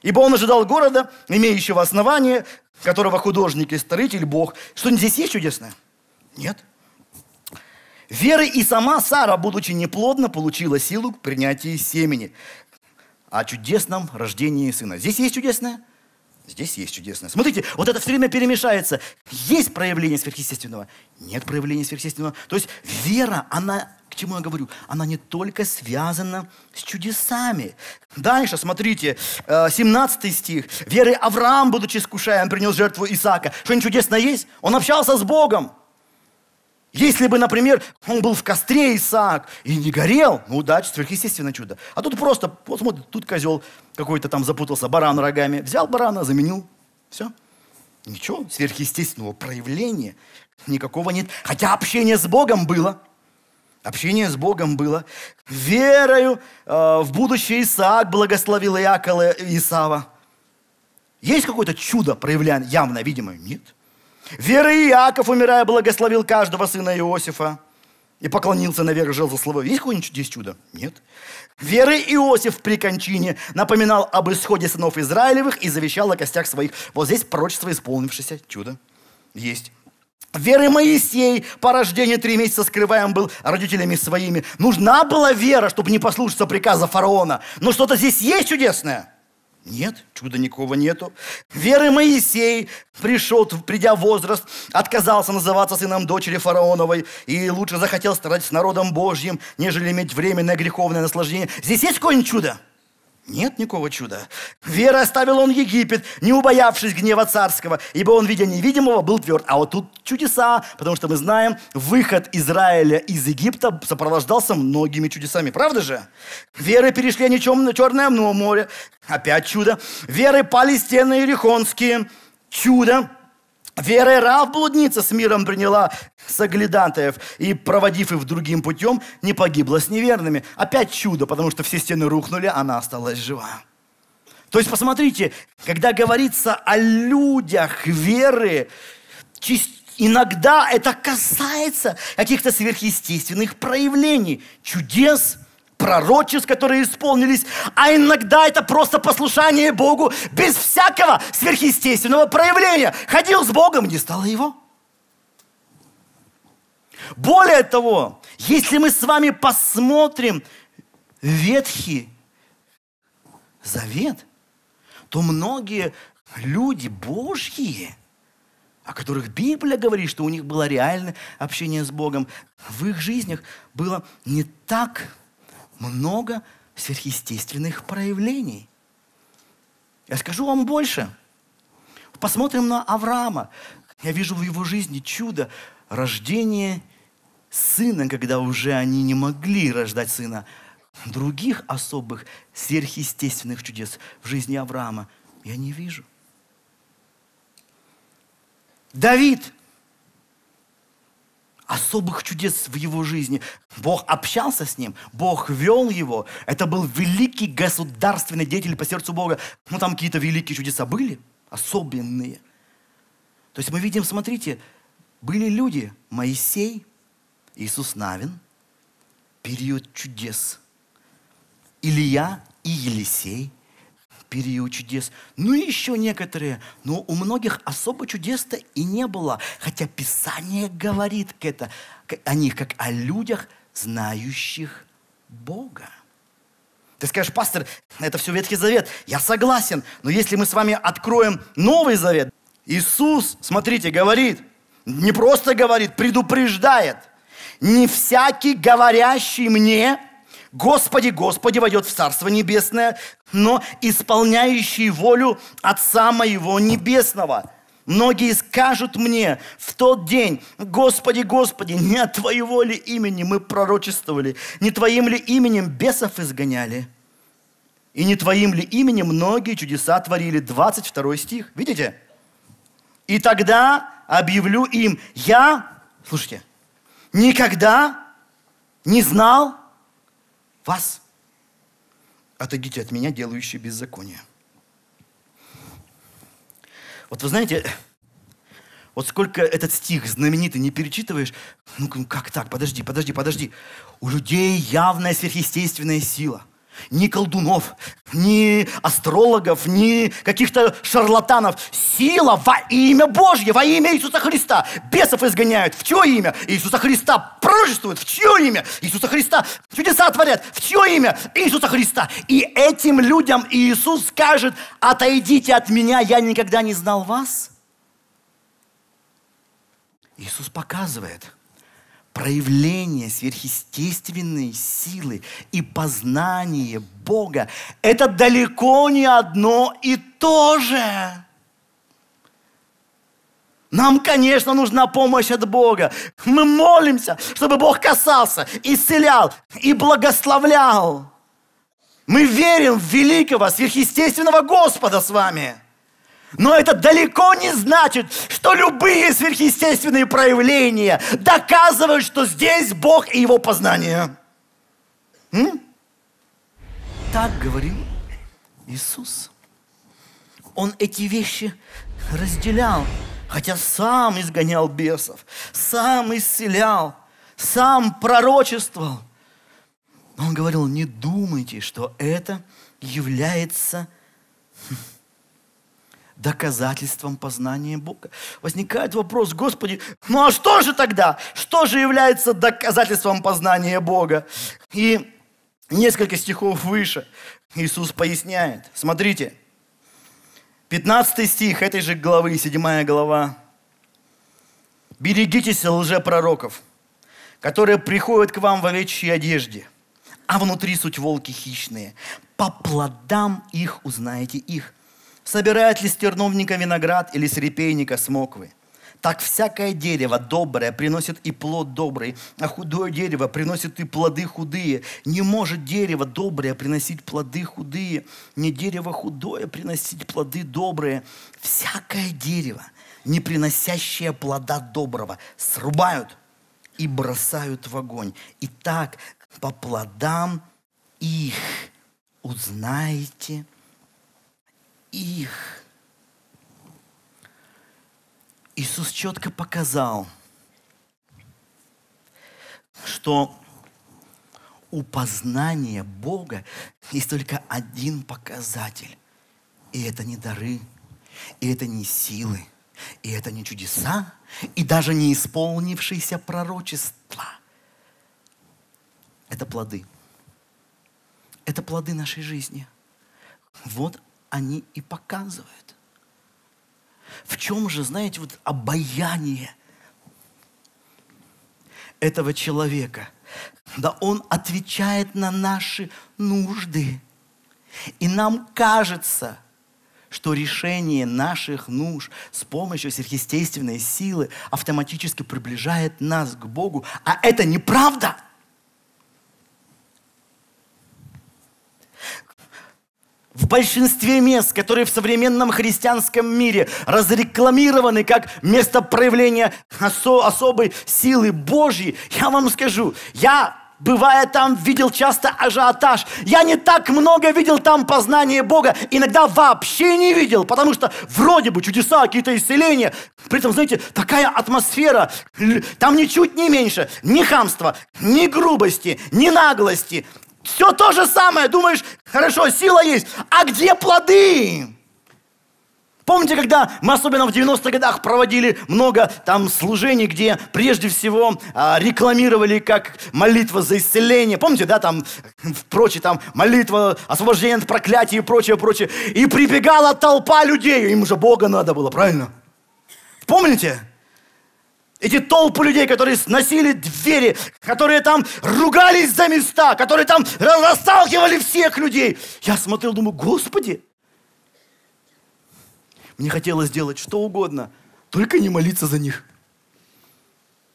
Ибо он ожидал города, имеющего основание, которого художник и строитель Бог». Что здесь есть чудесное? Нет. «Верой и сама Сара, будучи неплодна, получила силу к принятии семени». О чудесном рождении сына. Здесь есть чудесное? Здесь есть чудесное. Смотрите, вот это все время перемешается. Есть проявление сверхъестественного? Нет проявления сверхъестественного. То есть вера, она, к чему я говорю, она не только связана с чудесами. Дальше, смотрите, 17 стих. «Верой Авраам, будучи искушаем, принес жертву Исаака». Что-нибудь чудесное есть? Он общался с Богом. Если бы, например, он был в костре, Исаак, и не горел, ну да, сверхъестественное чудо. А тут просто, вот смотрит, тут козел какой-то там запутался, баран рогами. Взял барана, заменил, все. Ничего сверхъестественного проявления никакого нет. Хотя общение с Богом было. Общение с Богом было. Верою в будущее Исаак благословил Иакова и Исава. Есть какое-то чудо проявлено, явно, видимо? Нет. Верой Иаков, умирая, благословил каждого сына Иосифа и поклонился наверх Желзослову. Есть какое-нибудь здесь чудо? Нет. Верой Иосиф при кончине напоминал об исходе сынов Израилевых и завещал о костях своих. Вот здесь пророчество, исполнившееся чудо. Есть. Верой Моисей по рождению 3 месяца скрываем был родителями своими. Нужна была вера, чтобы не послушаться приказа фараона. Но что-то здесь есть чудесное? Нет, чуда никакого нету. Верой Моисей пришел, придя в возраст, отказался называться сыном дочери фараоновой и лучше захотел страдать с народом Божьим, нежели иметь временное греховное наслаждение. Здесь есть какое-нибудь чудо? Нет никакого чуда. Верой оставил он Египет, не убоявшись гнева царского, ибо он, видя невидимого, был тверд. А вот тут чудеса, потому что мы знаем, выход Израиля из Египта сопровождался многими чудесами. Правда же? Верой перешли они Черное море. Опять чудо. Верой пали стены Иерихонские. Чудо. Верой Раав, блудница, с миром приняла соглядатаев и, проводив их другим путем, не погибла с неверными. Опять чудо, потому что все стены рухнули, она осталась жива. То есть, посмотрите, когда говорится о людях веры, иногда это касается каких-то сверхъестественных проявлений, чудес, пророчеств, которые исполнились, а иногда это просто послушание Богу без всякого сверхъестественного проявления. Ходил с Богом, не стало его. Более того, если мы с вами посмотрим Ветхий Завет, то многие люди Божьи, о которых Библия говорит, что у них было реальное общение с Богом, в их жизнях было не так много сверхъестественных проявлений. Я скажу вам больше. Посмотрим на Авраама. Я вижу в его жизни чудо рождения сына, когда уже они не могли рождать сына. Других особых сверхъестественных чудес в жизни Авраама я не вижу. Давид. Особых чудес в его жизни. Бог общался с ним, Бог вел его. Это был великий государственный деятель по сердцу Бога. Ну, там какие-то великие чудеса были, особенные. То есть мы видим, смотрите, были люди, Моисей, Иисус Навин, период чудес. Илия и Елисей, период чудес. Ну и еще некоторые. Но у многих особо чудес-то и не было. Хотя Писание говорит о них, как о людях, знающих Бога. Ты скажешь, пастор, это все Ветхий Завет. Я согласен. Но если мы с вами откроем Новый Завет, Иисус, смотрите, говорит, не просто говорит, предупреждает. Не всякий, говорящий мне: «Господи, Господи, войдет в Царство Небесное, но исполняющий волю Отца Моего Небесного. Многие скажут мне в тот день: Господи, Господи, не от Твоего ли имени мы пророчествовали, не Твоим ли именем бесов изгоняли, и не Твоим ли именем многие чудеса творили?» 22 стих, видите? «И тогда объявлю им: я, слушайте, никогда не знал вас. Отойдите от меня, делающие беззаконие». Вот вы знаете, вот сколько этот стих знаменитый не перечитываешь, ну как так, подожди. У людей явная сверхъестественная сила. Ни колдунов, ни астрологов, ни каких-то шарлатанов. Сила во имя Божье, во имя Иисуса Христа. Бесов изгоняют. В чье имя? Иисуса Христа. Пророчествуют. В чье имя? Иисуса Христа. Чудеса творят. В чье имя? Иисуса Христа. И этим людям Иисус скажет: отойдите от меня, я никогда не знал вас. Иисус показывает проявление сверхъестественной силы и познание Бога – это далеко не одно и то же. Нам, конечно, нужна помощь от Бога. Мы молимся, чтобы Бог касался, исцелял и благословлял. Мы верим в великого, сверхъестественного Господа с вами. Но это далеко не значит, что любые сверхъестественные проявления доказывают, что здесь Бог и Его познание. Так говорил Иисус. Он эти вещи разделял, хотя сам изгонял бесов, сам исцелял, сам пророчествовал. Но он говорил: не думайте, что это является доказательством познания Бога. Возникает вопрос: Господи, ну а что же тогда? Что же является доказательством познания Бога? И несколько стихов выше Иисус поясняет. Смотрите, 15 стих этой же главы, 7 глава. «Берегитесь лжепророков, которые приходят к вам в овечьей одежде, а внутри суть волки хищные. По плодам их узнаете их. Собирает ли с терновника виноград или с репейника смоквы? Так всякое дерево доброе приносит и плод добрый, а худое дерево приносит и плоды худые. Не может дерево доброе приносить плоды худые, не дерево худое приносить плоды добрые. Всякое дерево, не приносящее плода доброго, срубают и бросают в огонь. Итак, по плодам их узнаете их». Иисус четко показал, что у познания Бога есть только один показатель. И это не дары, и это не силы, и это не чудеса, и даже не исполнившиеся пророчества. Это плоды. Это плоды нашей жизни. Вот они и показывают. В чем же, знаете, вот обаяние этого человека? Да он отвечает на наши нужды. И нам кажется, что решение наших нужд с помощью сверхъестественной силы автоматически приближает нас к Богу. А это неправда. В большинстве мест, которые в современном христианском мире разрекламированы как место проявления особой силы Божьей, я вам скажу, я, бывая там, видел часто ажиотаж. Я не так много видел там познание Бога, иногда вообще не видел, потому что вроде бы чудеса, какие-то исцеления. При этом, знаете, такая атмосфера, там ничуть не меньше, ни хамства, ни грубости, ни наглости. Все то же самое. Думаешь, хорошо, сила есть. А где плоды? Помните, когда мы особенно в 90-х годах проводили много там служений, где прежде всего рекламировали как молитва за исцеление. Помните, да, там, прочее, там, молитва, освобождение от проклятия и прочее, прочее. И прибегала толпа людей. Им же Бога надо было, правильно? Помните? Эти толпы людей, которые сносили двери, которые там ругались за места, которые там расталкивали всех людей. Я смотрел, думаю, Господи, мне хотелось сделать что угодно, только не молиться за них.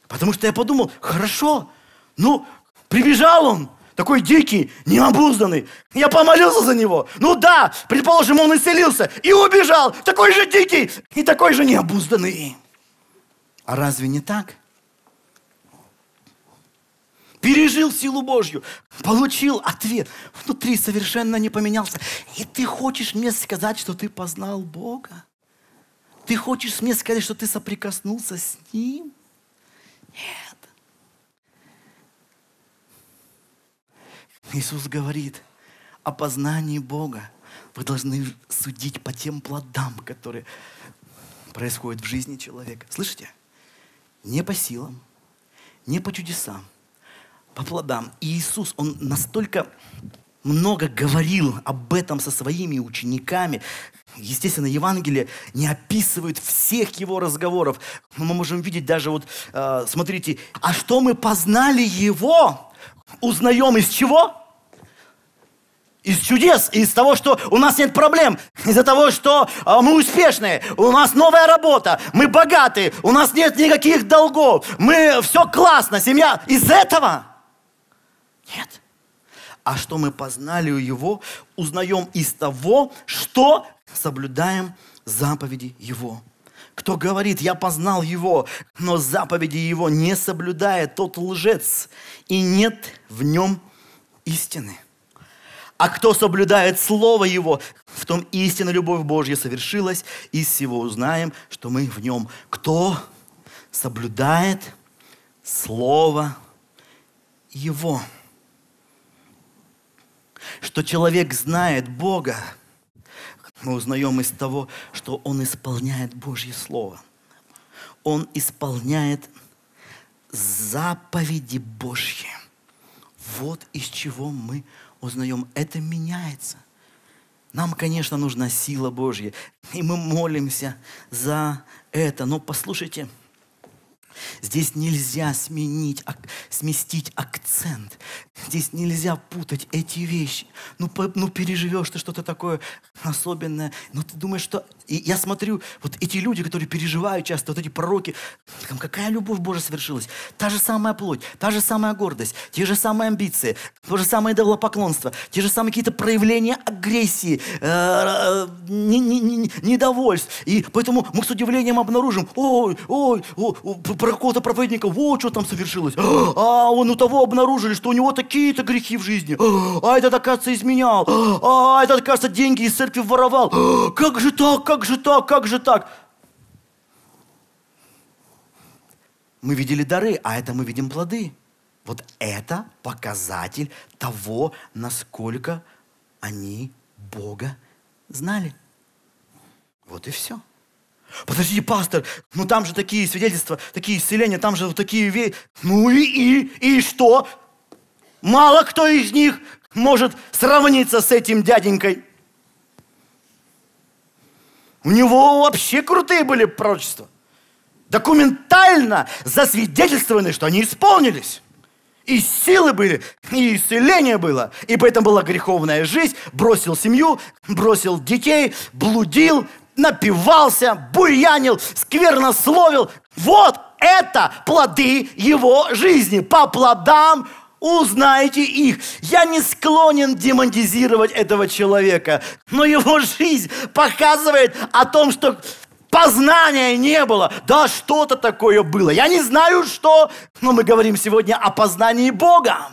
Потому что я подумал, хорошо, ну, прибежал он, такой дикий, необузданный. Я помолился за него. Ну да, предположим, он исцелился и убежал. Такой же дикий и такой же необузданный. А разве не так? Пережил силу Божью, получил ответ, внутри совершенно не поменялся. И ты хочешь мне сказать, что ты познал Бога? Ты хочешь мне сказать, что ты соприкоснулся с Ним? Нет. Иисус говорит о познании Бога. Вы должны судить по тем плодам, которые происходят в жизни человека. Слышите? Не по силам, не по чудесам, по плодам. И Иисус, Он настолько много говорил об этом со своими учениками. Естественно, Евангелие не описывает всех Его разговоров. Но мы можем видеть даже вот, смотрите, а что мы познали Его, узнаем из чего? из чудес, из того, что у нас нет проблем, из-за того, что мы успешные, у нас новая работа, мы богаты, у нас нет никаких долгов, мы все классно, семья. Из этого? Нет. А что мы познали у Его, узнаем из того, что соблюдаем заповеди Его. Кто говорит, я познал Его, но заповеди Его не соблюдает, тот лжец, и нет в нем истины. А кто соблюдает Слово Его, в том истинная любовь Божья совершилась, и из всего узнаем, что мы в нем. Кто соблюдает Слово Его? Что человек знает Бога, мы узнаем из того, что он исполняет Божье Слово. Он исполняет заповеди Божьи. Вот из чего мы узнаем. Это меняется. Нам, конечно, нужна сила Божья. И мы молимся за это. Но послушайте, здесь нельзя сместить акцент. Здесь нельзя путать эти вещи. Ну переживешь ты что-то такое особенное. Но ты думаешь, что... И я смотрю, вот эти люди, которые переживают часто, вот эти пророки, там какая любовь Божья совершилась? Та же самая плоть, та же самая гордость, те же самые амбиции, то же самое идолопоклонство, те же самые какие-то проявления агрессии, недовольств. И поэтому мы с удивлением обнаружим, про какого-то проповедника, вот что там совершилось. А он у того обнаружили, что у него такие-то грехи в жизни. А этот, оказывается, изменял. А этот, оказывается, деньги из церкви воровал. Как же так? Как же так? Мы видели дары, а это мы видим плоды. Вот это показатель того, насколько они Бога знали. Вот и все. Подождите, пастор, ну там же такие свидетельства, такие исцеления, там же вот такие вещи. Ну и что? Мало кто из них может сравниться с этим дяденькой. У него вообще крутые были пророчества. Документально засвидетельствованы, что они исполнились. И силы были, и исцеление было. И поэтому была греховная жизнь. Бросил семью, бросил детей, блудил, напивался, буянил, сквернословил. Вот это плоды его жизни. По плодам узнаете их. Я не склонен демонизировать этого человека, но его жизнь показывает о том, что познания не было. Да, что-то такое было. Я не знаю, что, но мы говорим сегодня о познании Бога.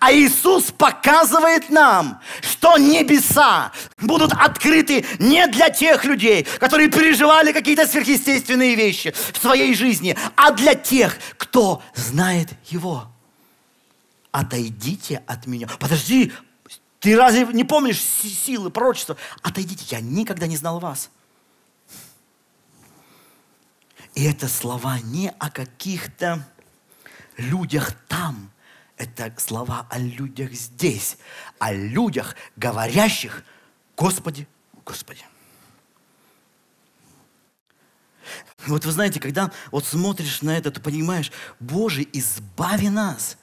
А Иисус показывает нам, что небеса будут открыты не для тех людей, которые переживали какие-то сверхъестественные вещи в своей жизни, а для тех, кто знает Его. Отойдите от меня. Подожди, ты разве не помнишь силы пророчества? Отойдите, я никогда не знал вас. И это слова не о каких-то людях там. Это слова о людях здесь, о людях, говорящих «Господи, Господи». Вот вы знаете, когда вот смотришь на это, ты понимаешь, Боже, избави нас.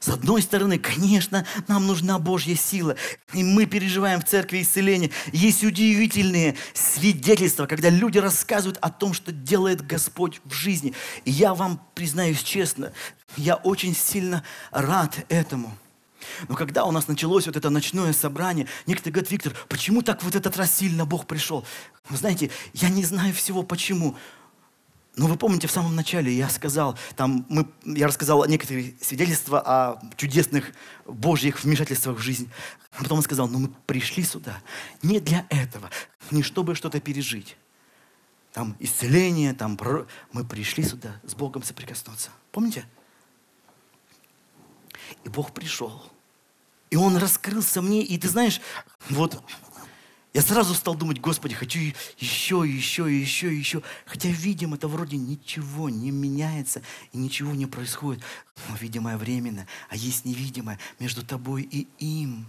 С одной стороны, конечно, нам нужна Божья сила. И мы переживаем в церкви исцеление. Есть удивительные свидетельства, когда люди рассказывают о том, что делает Господь в жизни. И я вам признаюсь честно, я очень сильно рад этому. Но когда у нас началось вот это ночное собрание, некоторые говорят, Виктор, почему так вот этот раз сильно Бог пришел? Вы знаете, я не знаю всего почему. Но вы помните, в самом начале я сказал, я рассказал некоторые свидетельства о чудесных Божьих вмешательствах в жизнь. А потом он сказал, мы пришли сюда не для этого, не чтобы что-то пережить. Там исцеление, мы пришли сюда с Богом соприкоснуться. Помните? И Бог пришел. И Он раскрылся мне. И ты знаешь, вот я сразу стал думать, Господи, хочу еще. Хотя, видимо, это вроде ничего не меняется и ничего не происходит. Но видимое временно, а есть невидимое между тобой и им.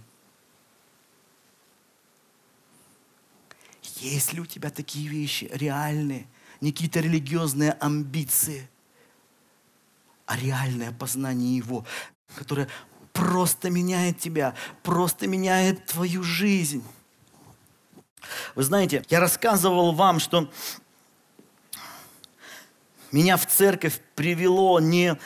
Есть ли у тебя такие вещи реальные, не какие-то религиозные амбиции, а реальное познание Его, которое просто меняет тебя, просто меняет твою жизнь. Вы знаете, я рассказывал вам, что меня в церковь привело не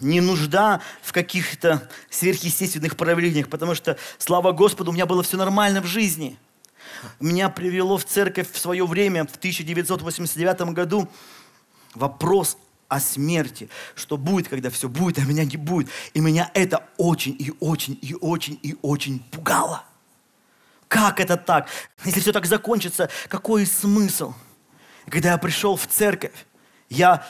нужда в каких-то сверхъестественных проявлениях, потому что, слава Господу, у меня было все нормально в жизни. Меня привело в церковь в свое время, в 1989 году, вопрос о смерти. Что будет, когда все будет, а меня не будет. И меня это очень пугало. Как это так? Если все так закончится, какой смысл? Когда я пришел в церковь, я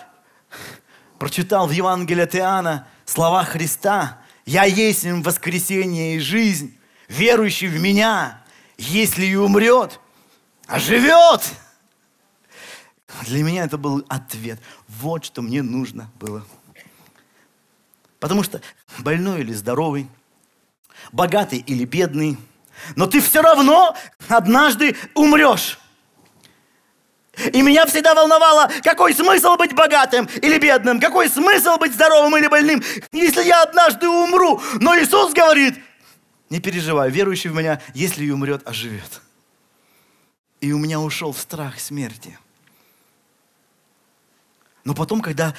прочитал в Евангелии от Иоанна слова Христа: «Я есть им воскресение и жизнь, верующий в меня, если и умрет, оживет». Для меня это был ответ. Вот что мне нужно было. Потому что больной или здоровый, богатый или бедный, но ты все равно однажды умрешь. И меня всегда волновало, какой смысл быть богатым или бедным, какой смысл быть здоровым или больным, если я однажды умру. Но Иисус говорит: не переживай, верующий в меня, если и умрет, оживет. И у меня ушел страх смерти. Но потом, когда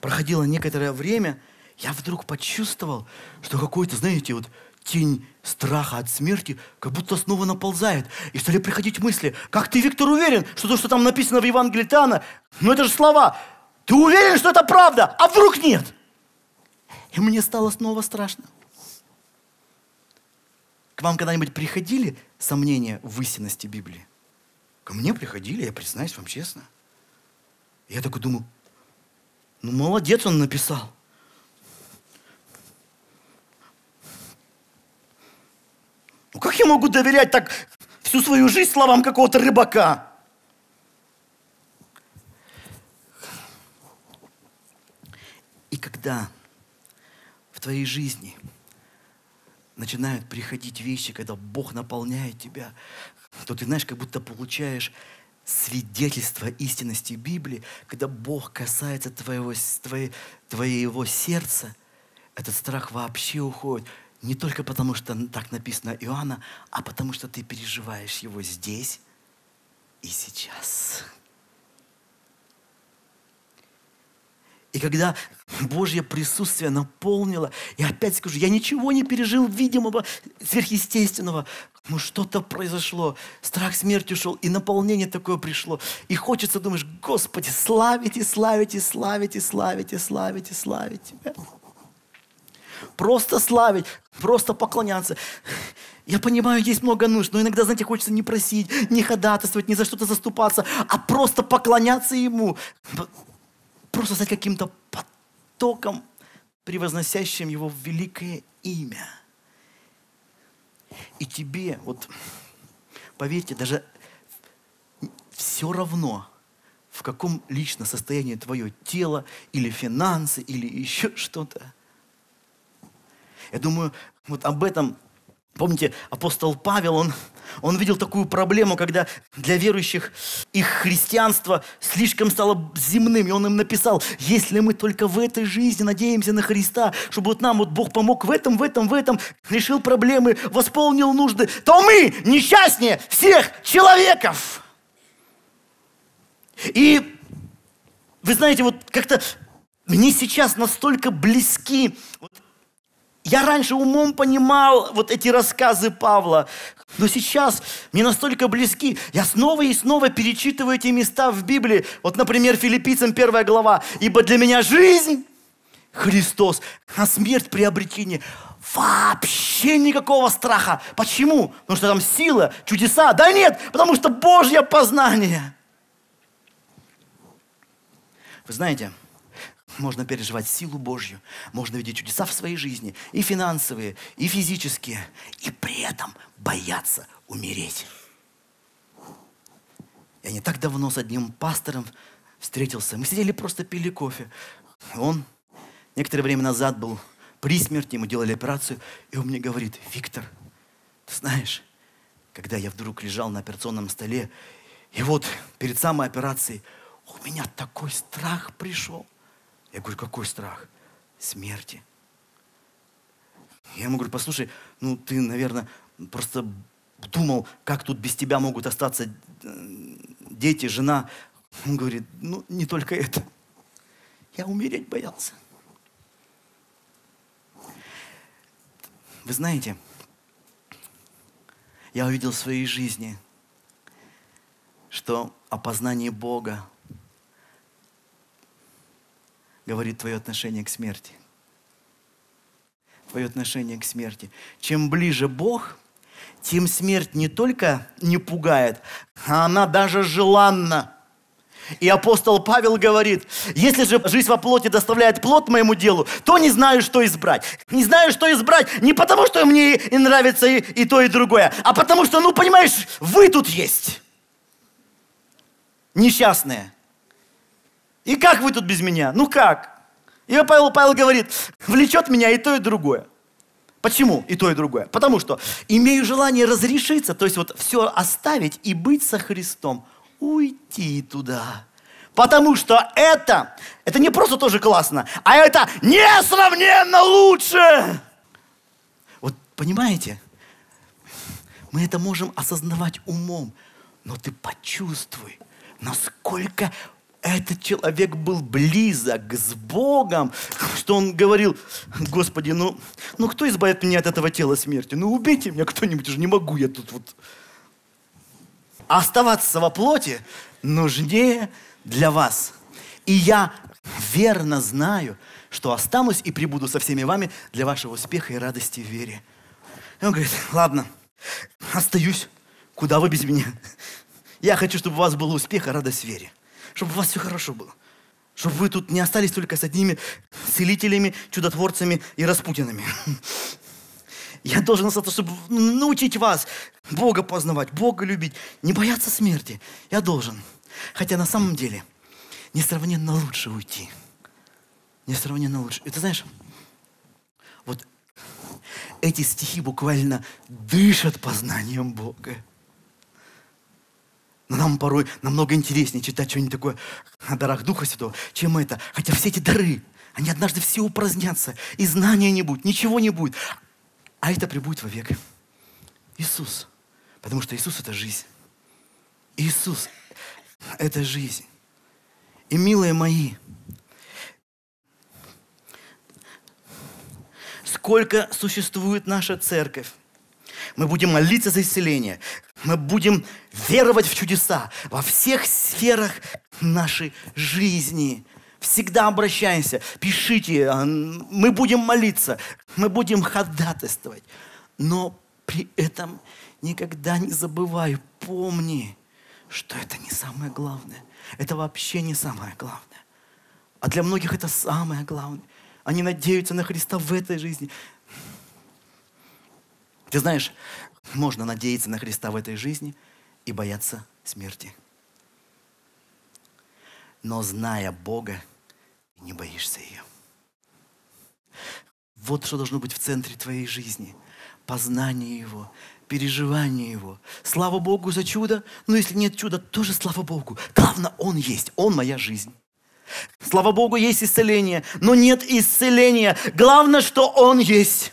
проходило некоторое время, я вдруг почувствовал, что какой-то, знаете, вот тень страха от смерти как будто снова наползает. И стали приходить мысли: как ты, Виктор, уверен, что то, что там написано в Евангелии от Иоанна, ну это же слова, ты уверен, что это правда, а вдруг нет? И мне стало снова страшно. К вам когда-нибудь приходили сомнения в истинности Библии? Ко мне приходили, я признаюсь вам честно. Я такой думаю: ну молодец, он написал. Ну как я могу доверять так всю свою жизнь словам какого-то рыбака? И когда в твоей жизни начинают приходить вещи, когда Бог наполняет тебя, то ты знаешь, как будто получаешь свидетельство истинности Библии. Когда Бог касается твоего сердца, этот страх вообще уходит. Не только потому, что так написано Иоанна, а потому, что ты переживаешь его здесь и сейчас. И когда Божье присутствие наполнило, я опять скажу, я ничего не пережил видимого, сверхъестественного, но что-то произошло, страх смерти ушел, и наполнение такое пришло. И хочется, думаешь: Господи, славить Тебя. Просто славить, просто поклоняться. Я понимаю, есть много нужд, но иногда, знаете, хочется не просить, не ходатайствовать, не за что-то заступаться, а просто поклоняться Ему. Просто стать каким-то потоком, превозносящим Его великое имя. И тебе, вот, поверьте, даже все равно, в каком лично состоянии твое тело, или финансы, или еще что-то. Я думаю, вот об этом, помните, апостол Павел, он видел такую проблему, когда для верующих их христианство слишком стало земным, и он им написал: если мы только в этой жизни надеемся на Христа, чтобы вот нам вот Бог помог в этом, решил проблемы, восполнил нужды, то мы несчастнее всех человеков. И вы знаете, вот как-то мне сейчас настолько близки... Я раньше умом понимал вот эти рассказы Павла, но сейчас мне настолько близки. Я снова и снова перечитываю эти места в Библии. Вот, например, Филиппийцам 1 глава. «Ибо для меня жизнь – Христос, а смерть – приобретение». Вообще никакого страха. Почему? Потому что там сила, чудеса. Да нет, потому что Божье познание. Вы знаете... Можно переживать силу Божью, можно видеть чудеса в своей жизни, и финансовые, и физические, и при этом бояться умереть. Я не так давно с одним пастором встретился. Мы сидели, просто пили кофе. Он некоторое время назад был при смерти, ему делали операцию, и он мне говорит: Виктор, ты знаешь, когда я вдруг лежал на операционном столе, и вот перед самой операцией у меня такой страх пришел. Я говорю: какой страх? Смерти. Я ему говорю, послушай, ну ты, наверное, просто думал, как тут без тебя могут остаться дети, жена. Он говорит, ну не только это. Я умереть боялся. Вы знаете, я увидел в своей жизни, что опознание Бога говорит твое отношение к смерти. Твое отношение к смерти. Чем ближе Бог, тем смерть не только не пугает, а она даже желанна. И апостол Павел говорит, если же жизнь во плоти доставляет плод моему делу, то не знаю, что избрать. Не знаю, что избрать не потому, что мне и нравится и то, и другое, а потому что, ну, понимаешь, вы тут есть. Несчастные. И как вы тут без меня? Ну как? И Павел говорит, влечет меня и то, и другое. Почему и то, и другое? Потому что имею желание разрешиться, то есть вот все оставить и быть со Христом. Уйти туда. Потому что это не просто тоже классно, а это несравненно лучше. Вот понимаете, мы это можем осознавать умом, но ты почувствуй, насколько этот человек был близок с Богом, что он говорил, Господи, ну кто избавит меня от этого тела смерти? Ну убейте меня кто-нибудь, уже не могу я тут вот... А оставаться во плоти нужнее для вас. И я верно знаю, что останусь и пребуду со всеми вами для вашего успеха и радости в вере. И он говорит, ладно, остаюсь, куда вы без меня. Я хочу, чтобы у вас был успех и радость в вере. Чтобы у вас все хорошо было. Чтобы вы тут не остались только с одними целителями, чудотворцами и Распутинами. Я должен остаться, чтобы научить вас Бога познавать, Бога любить, не бояться смерти. Я должен. Хотя на самом деле несравненно лучше уйти. Несравненно лучше. И ты знаешь, вот эти стихи буквально дышат познанием Бога. Но нам порой намного интереснее читать что-нибудь такое о дарах Духа Святого, чем это. Хотя все эти дары, они однажды все упразднятся, и знания не будет, ничего не будет. А это пребудет вовек. Иисус. Потому что Иисус – это жизнь. Иисус – это жизнь. И, милые мои, сколько существует наша церковь, мы будем молиться за исцеление, мы будем веровать в чудеса во всех сферах нашей жизни. Всегда обращаемся, пишите, мы будем молиться, мы будем ходатайствовать. Но при этом никогда не забывай, помни, что это не самое главное. Это вообще не самое главное. А для многих это самое главное. Они надеются на Христа в этой жизни. Ты знаешь, можно надеяться на Христа в этой жизни и бояться смерти. Но зная Бога, не боишься ее. Вот что должно быть в центре твоей жизни. Познание Его, переживание Его. Слава Богу за чудо, но если нет чуда, тоже слава Богу. Главное, Он есть, Он моя жизнь. Слава Богу, есть исцеление, но нет исцеления. Главное, что Он есть.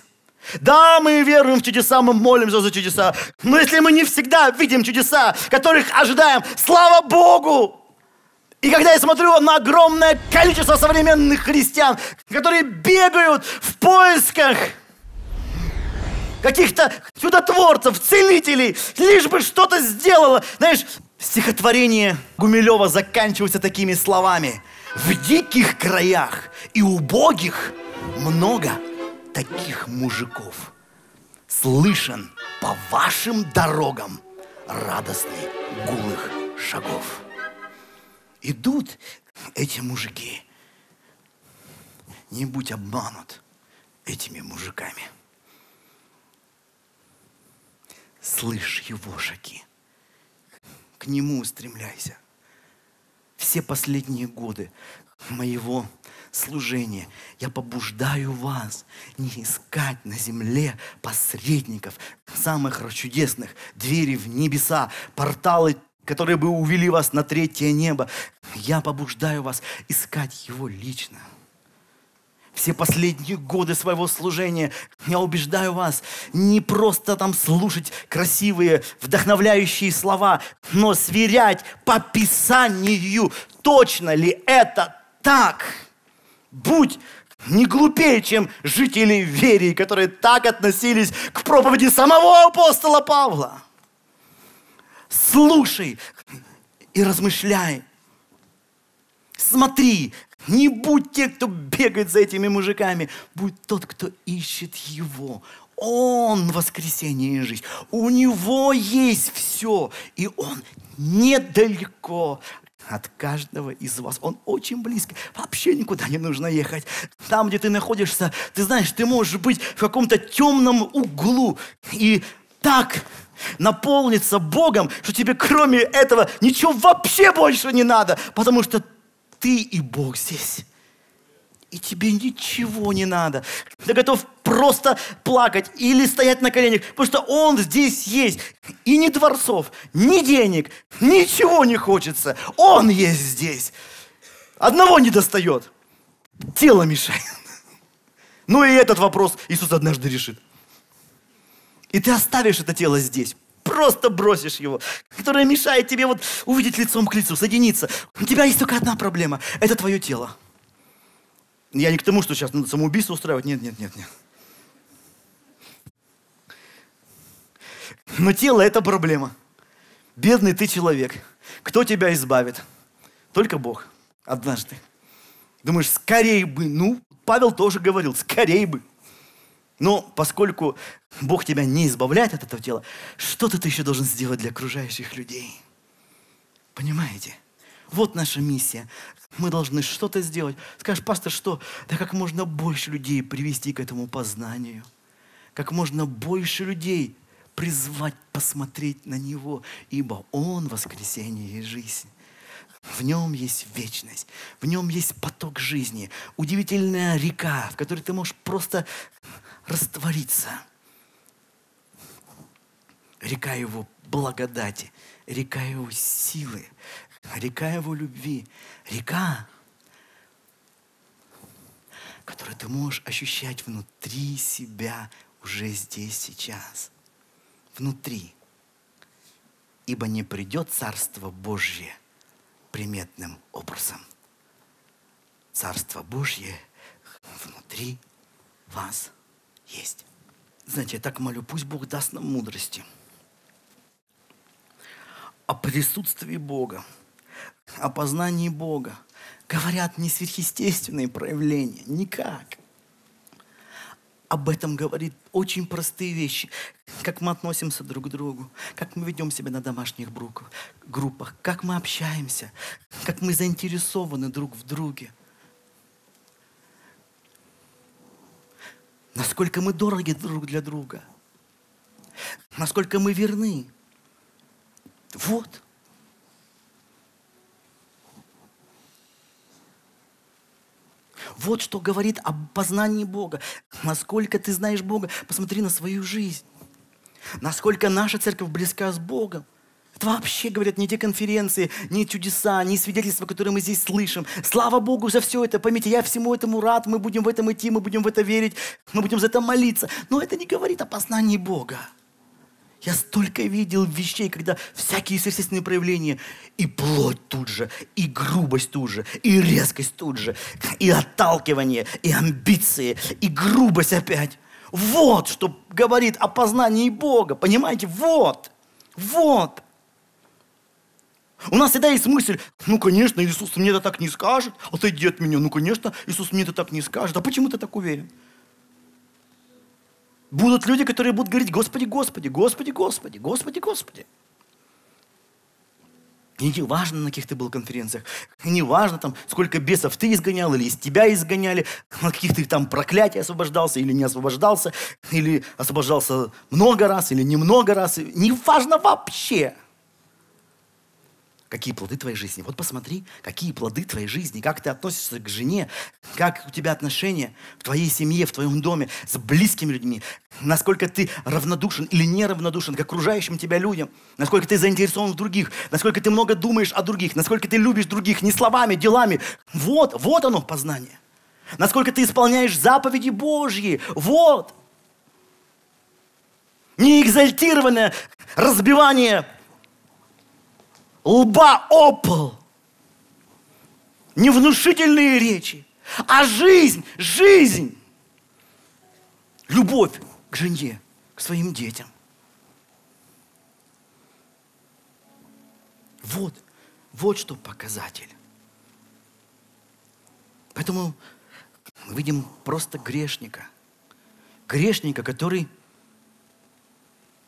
Да, мы веруем в чудеса, мы молимся за чудеса, но если мы не всегда видим чудеса, которых ожидаем, слава Богу! И когда я смотрю на огромное количество современных христиан, которые бегают в поисках каких-то чудотворцев, целителей, лишь бы что-то сделало. Знаешь, стихотворение Гумилева заканчивается такими словами. В диких краях и убогих много таких мужиков. Слышен по вашим дорогам радостный гул их шагов. Идут эти мужики. Не будь обманут этими мужиками. Слышь его шаги. К нему устремляйся. Все последние годы моего служения я побуждаю вас не искать на земле посредников, самых чудесных, двери в небеса, порталы, которые бы увели вас на третье небо. Я побуждаю вас искать Его лично. все последние годы своего служения. Я убеждаю вас, не просто там слушать красивые, вдохновляющие слова, но сверять по Писанию, точно ли это так. Будь не глупее, чем жители Верии, которые так относились к проповеди самого апостола Павла. Слушай и размышляй. Смотри, не будь те, кто бегает за этими мужиками. Будь тот, кто ищет его. Он воскресение и жизнь. У него есть все. И он недалеко от каждого из вас. Он очень близко. Вообще никуда не нужно ехать. Там, где ты находишься, ты знаешь, ты можешь быть в каком-то темном углу. И так наполниться Богом, что тебе кроме этого ничего вообще больше не надо. Потому что ты и Бог здесь. И тебе ничего не надо. Ты готов просто плакать или стоять на коленях, потому что Он здесь есть. И ни дворцов, ни денег, ничего не хочется. Он есть здесь. Одного не достает. Тело мешает. Ну и этот вопрос Иисус однажды решит. И ты оставишь это тело здесь. Просто бросишь его, которое мешает тебе вот увидеть лицом к лицу, соединиться. У тебя есть только одна проблема. Это твое тело. Я не к тому, что сейчас надо самоубийство устраивать. Нет. Но тело – это проблема. Бедный ты человек. Кто тебя избавит? Только Бог. Однажды. Думаешь, скорее бы. Ну, Павел тоже говорил, скорее бы. Но поскольку Бог тебя не избавляет от этого тела, что-то ты еще должен сделать для окружающих людей. Понимаете? Вот наша миссия. Мы должны что-то сделать. Скажешь, пастор, что? Да как можно больше людей привести к этому познанию. Как можно больше людей призвать посмотреть на Него. Ибо Он воскресение и жизнь. В Нем есть вечность, в Нем есть поток жизни, удивительная река, в которой ты можешь просто раствориться. Река Его благодати, река Его силы, река Его любви, река, которую ты можешь ощущать внутри себя уже здесь, сейчас. Внутри. Ибо не придет Царство Божье приметным образом. Царство Божье внутри вас есть. Знаете, я так молю, пусть Бог даст нам мудрости. О присутствии Бога, о познании Бога говорят не сверхъестественные проявления, никак. Об этом говорит очень простые вещи. Как мы относимся друг к другу, как мы ведем себя на домашних группах, как мы общаемся, как мы заинтересованы друг в друге. Насколько мы дороги друг для друга. Насколько мы верны. Вот. Вот что говорит о познании Бога. Насколько ты знаешь Бога, посмотри на свою жизнь. Насколько наша церковь близка с Богом. Это вообще, говорят, не те конференции, не чудеса, не свидетельства, которые мы здесь слышим. Слава Богу за все это. Поймите, я всему этому рад. Мы будем в этом идти, мы будем в это верить, мы будем за это молиться. Но это не говорит о познании Бога. Я столько видел вещей, когда всякие сверхъестественные проявления, и плоть тут же, и грубость тут же, и резкость тут же, и отталкивание, и амбиции, и грубость опять. Вот что говорит о познании Бога, понимаете? Вот, вот. У нас всегда есть мысль, ну, конечно, Иисус мне это так не скажет, отойди от меня, ну, конечно, Иисус мне это так не скажет, а почему ты так уверен? Будут люди, которые будут говорить: Господи, Господи, Господи, Господи, Господи, Господи. И не важно, на каких ты был конференциях, и не важно, там, сколько бесов ты изгонял, или из тебя изгоняли, на каких ты там проклятий освобождался, или не освобождался, или освобождался много раз, или немного раз. Не важно вообще, какие плоды твоей жизни. Вот посмотри, какие плоды твоей жизни, как ты относишься к жене, как у тебя отношения в твоей семье, в твоем доме, с близкими людьми, насколько ты равнодушен или неравнодушен к окружающим тебя людям, насколько ты заинтересован в других, насколько ты много думаешь о других, насколько ты любишь других не словами, делами. Вот, вот оно познание. насколько ты исполняешь заповеди Божьи. Вот. Не экзальтированное разбивание лба об пол. Не внушительные речи, а жизнь, жизнь. Любовь к жене, к своим детям. Вот, вот что показатель. Поэтому мы видим просто грешника. Грешника, который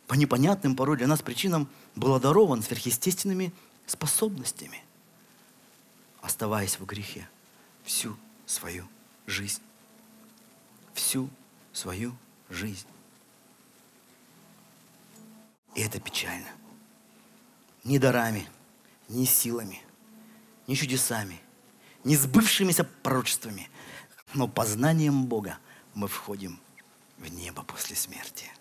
по непонятным порой для нас причинам был одарован сверхъестественными способностями, оставаясь в грехе всю свою жизнь. Всю свою жизнь. И это печально. Ни дарами, ни силами, ни чудесами, ни сбывшимися пророчествами, но познанием Бога мы входим в небо после смерти.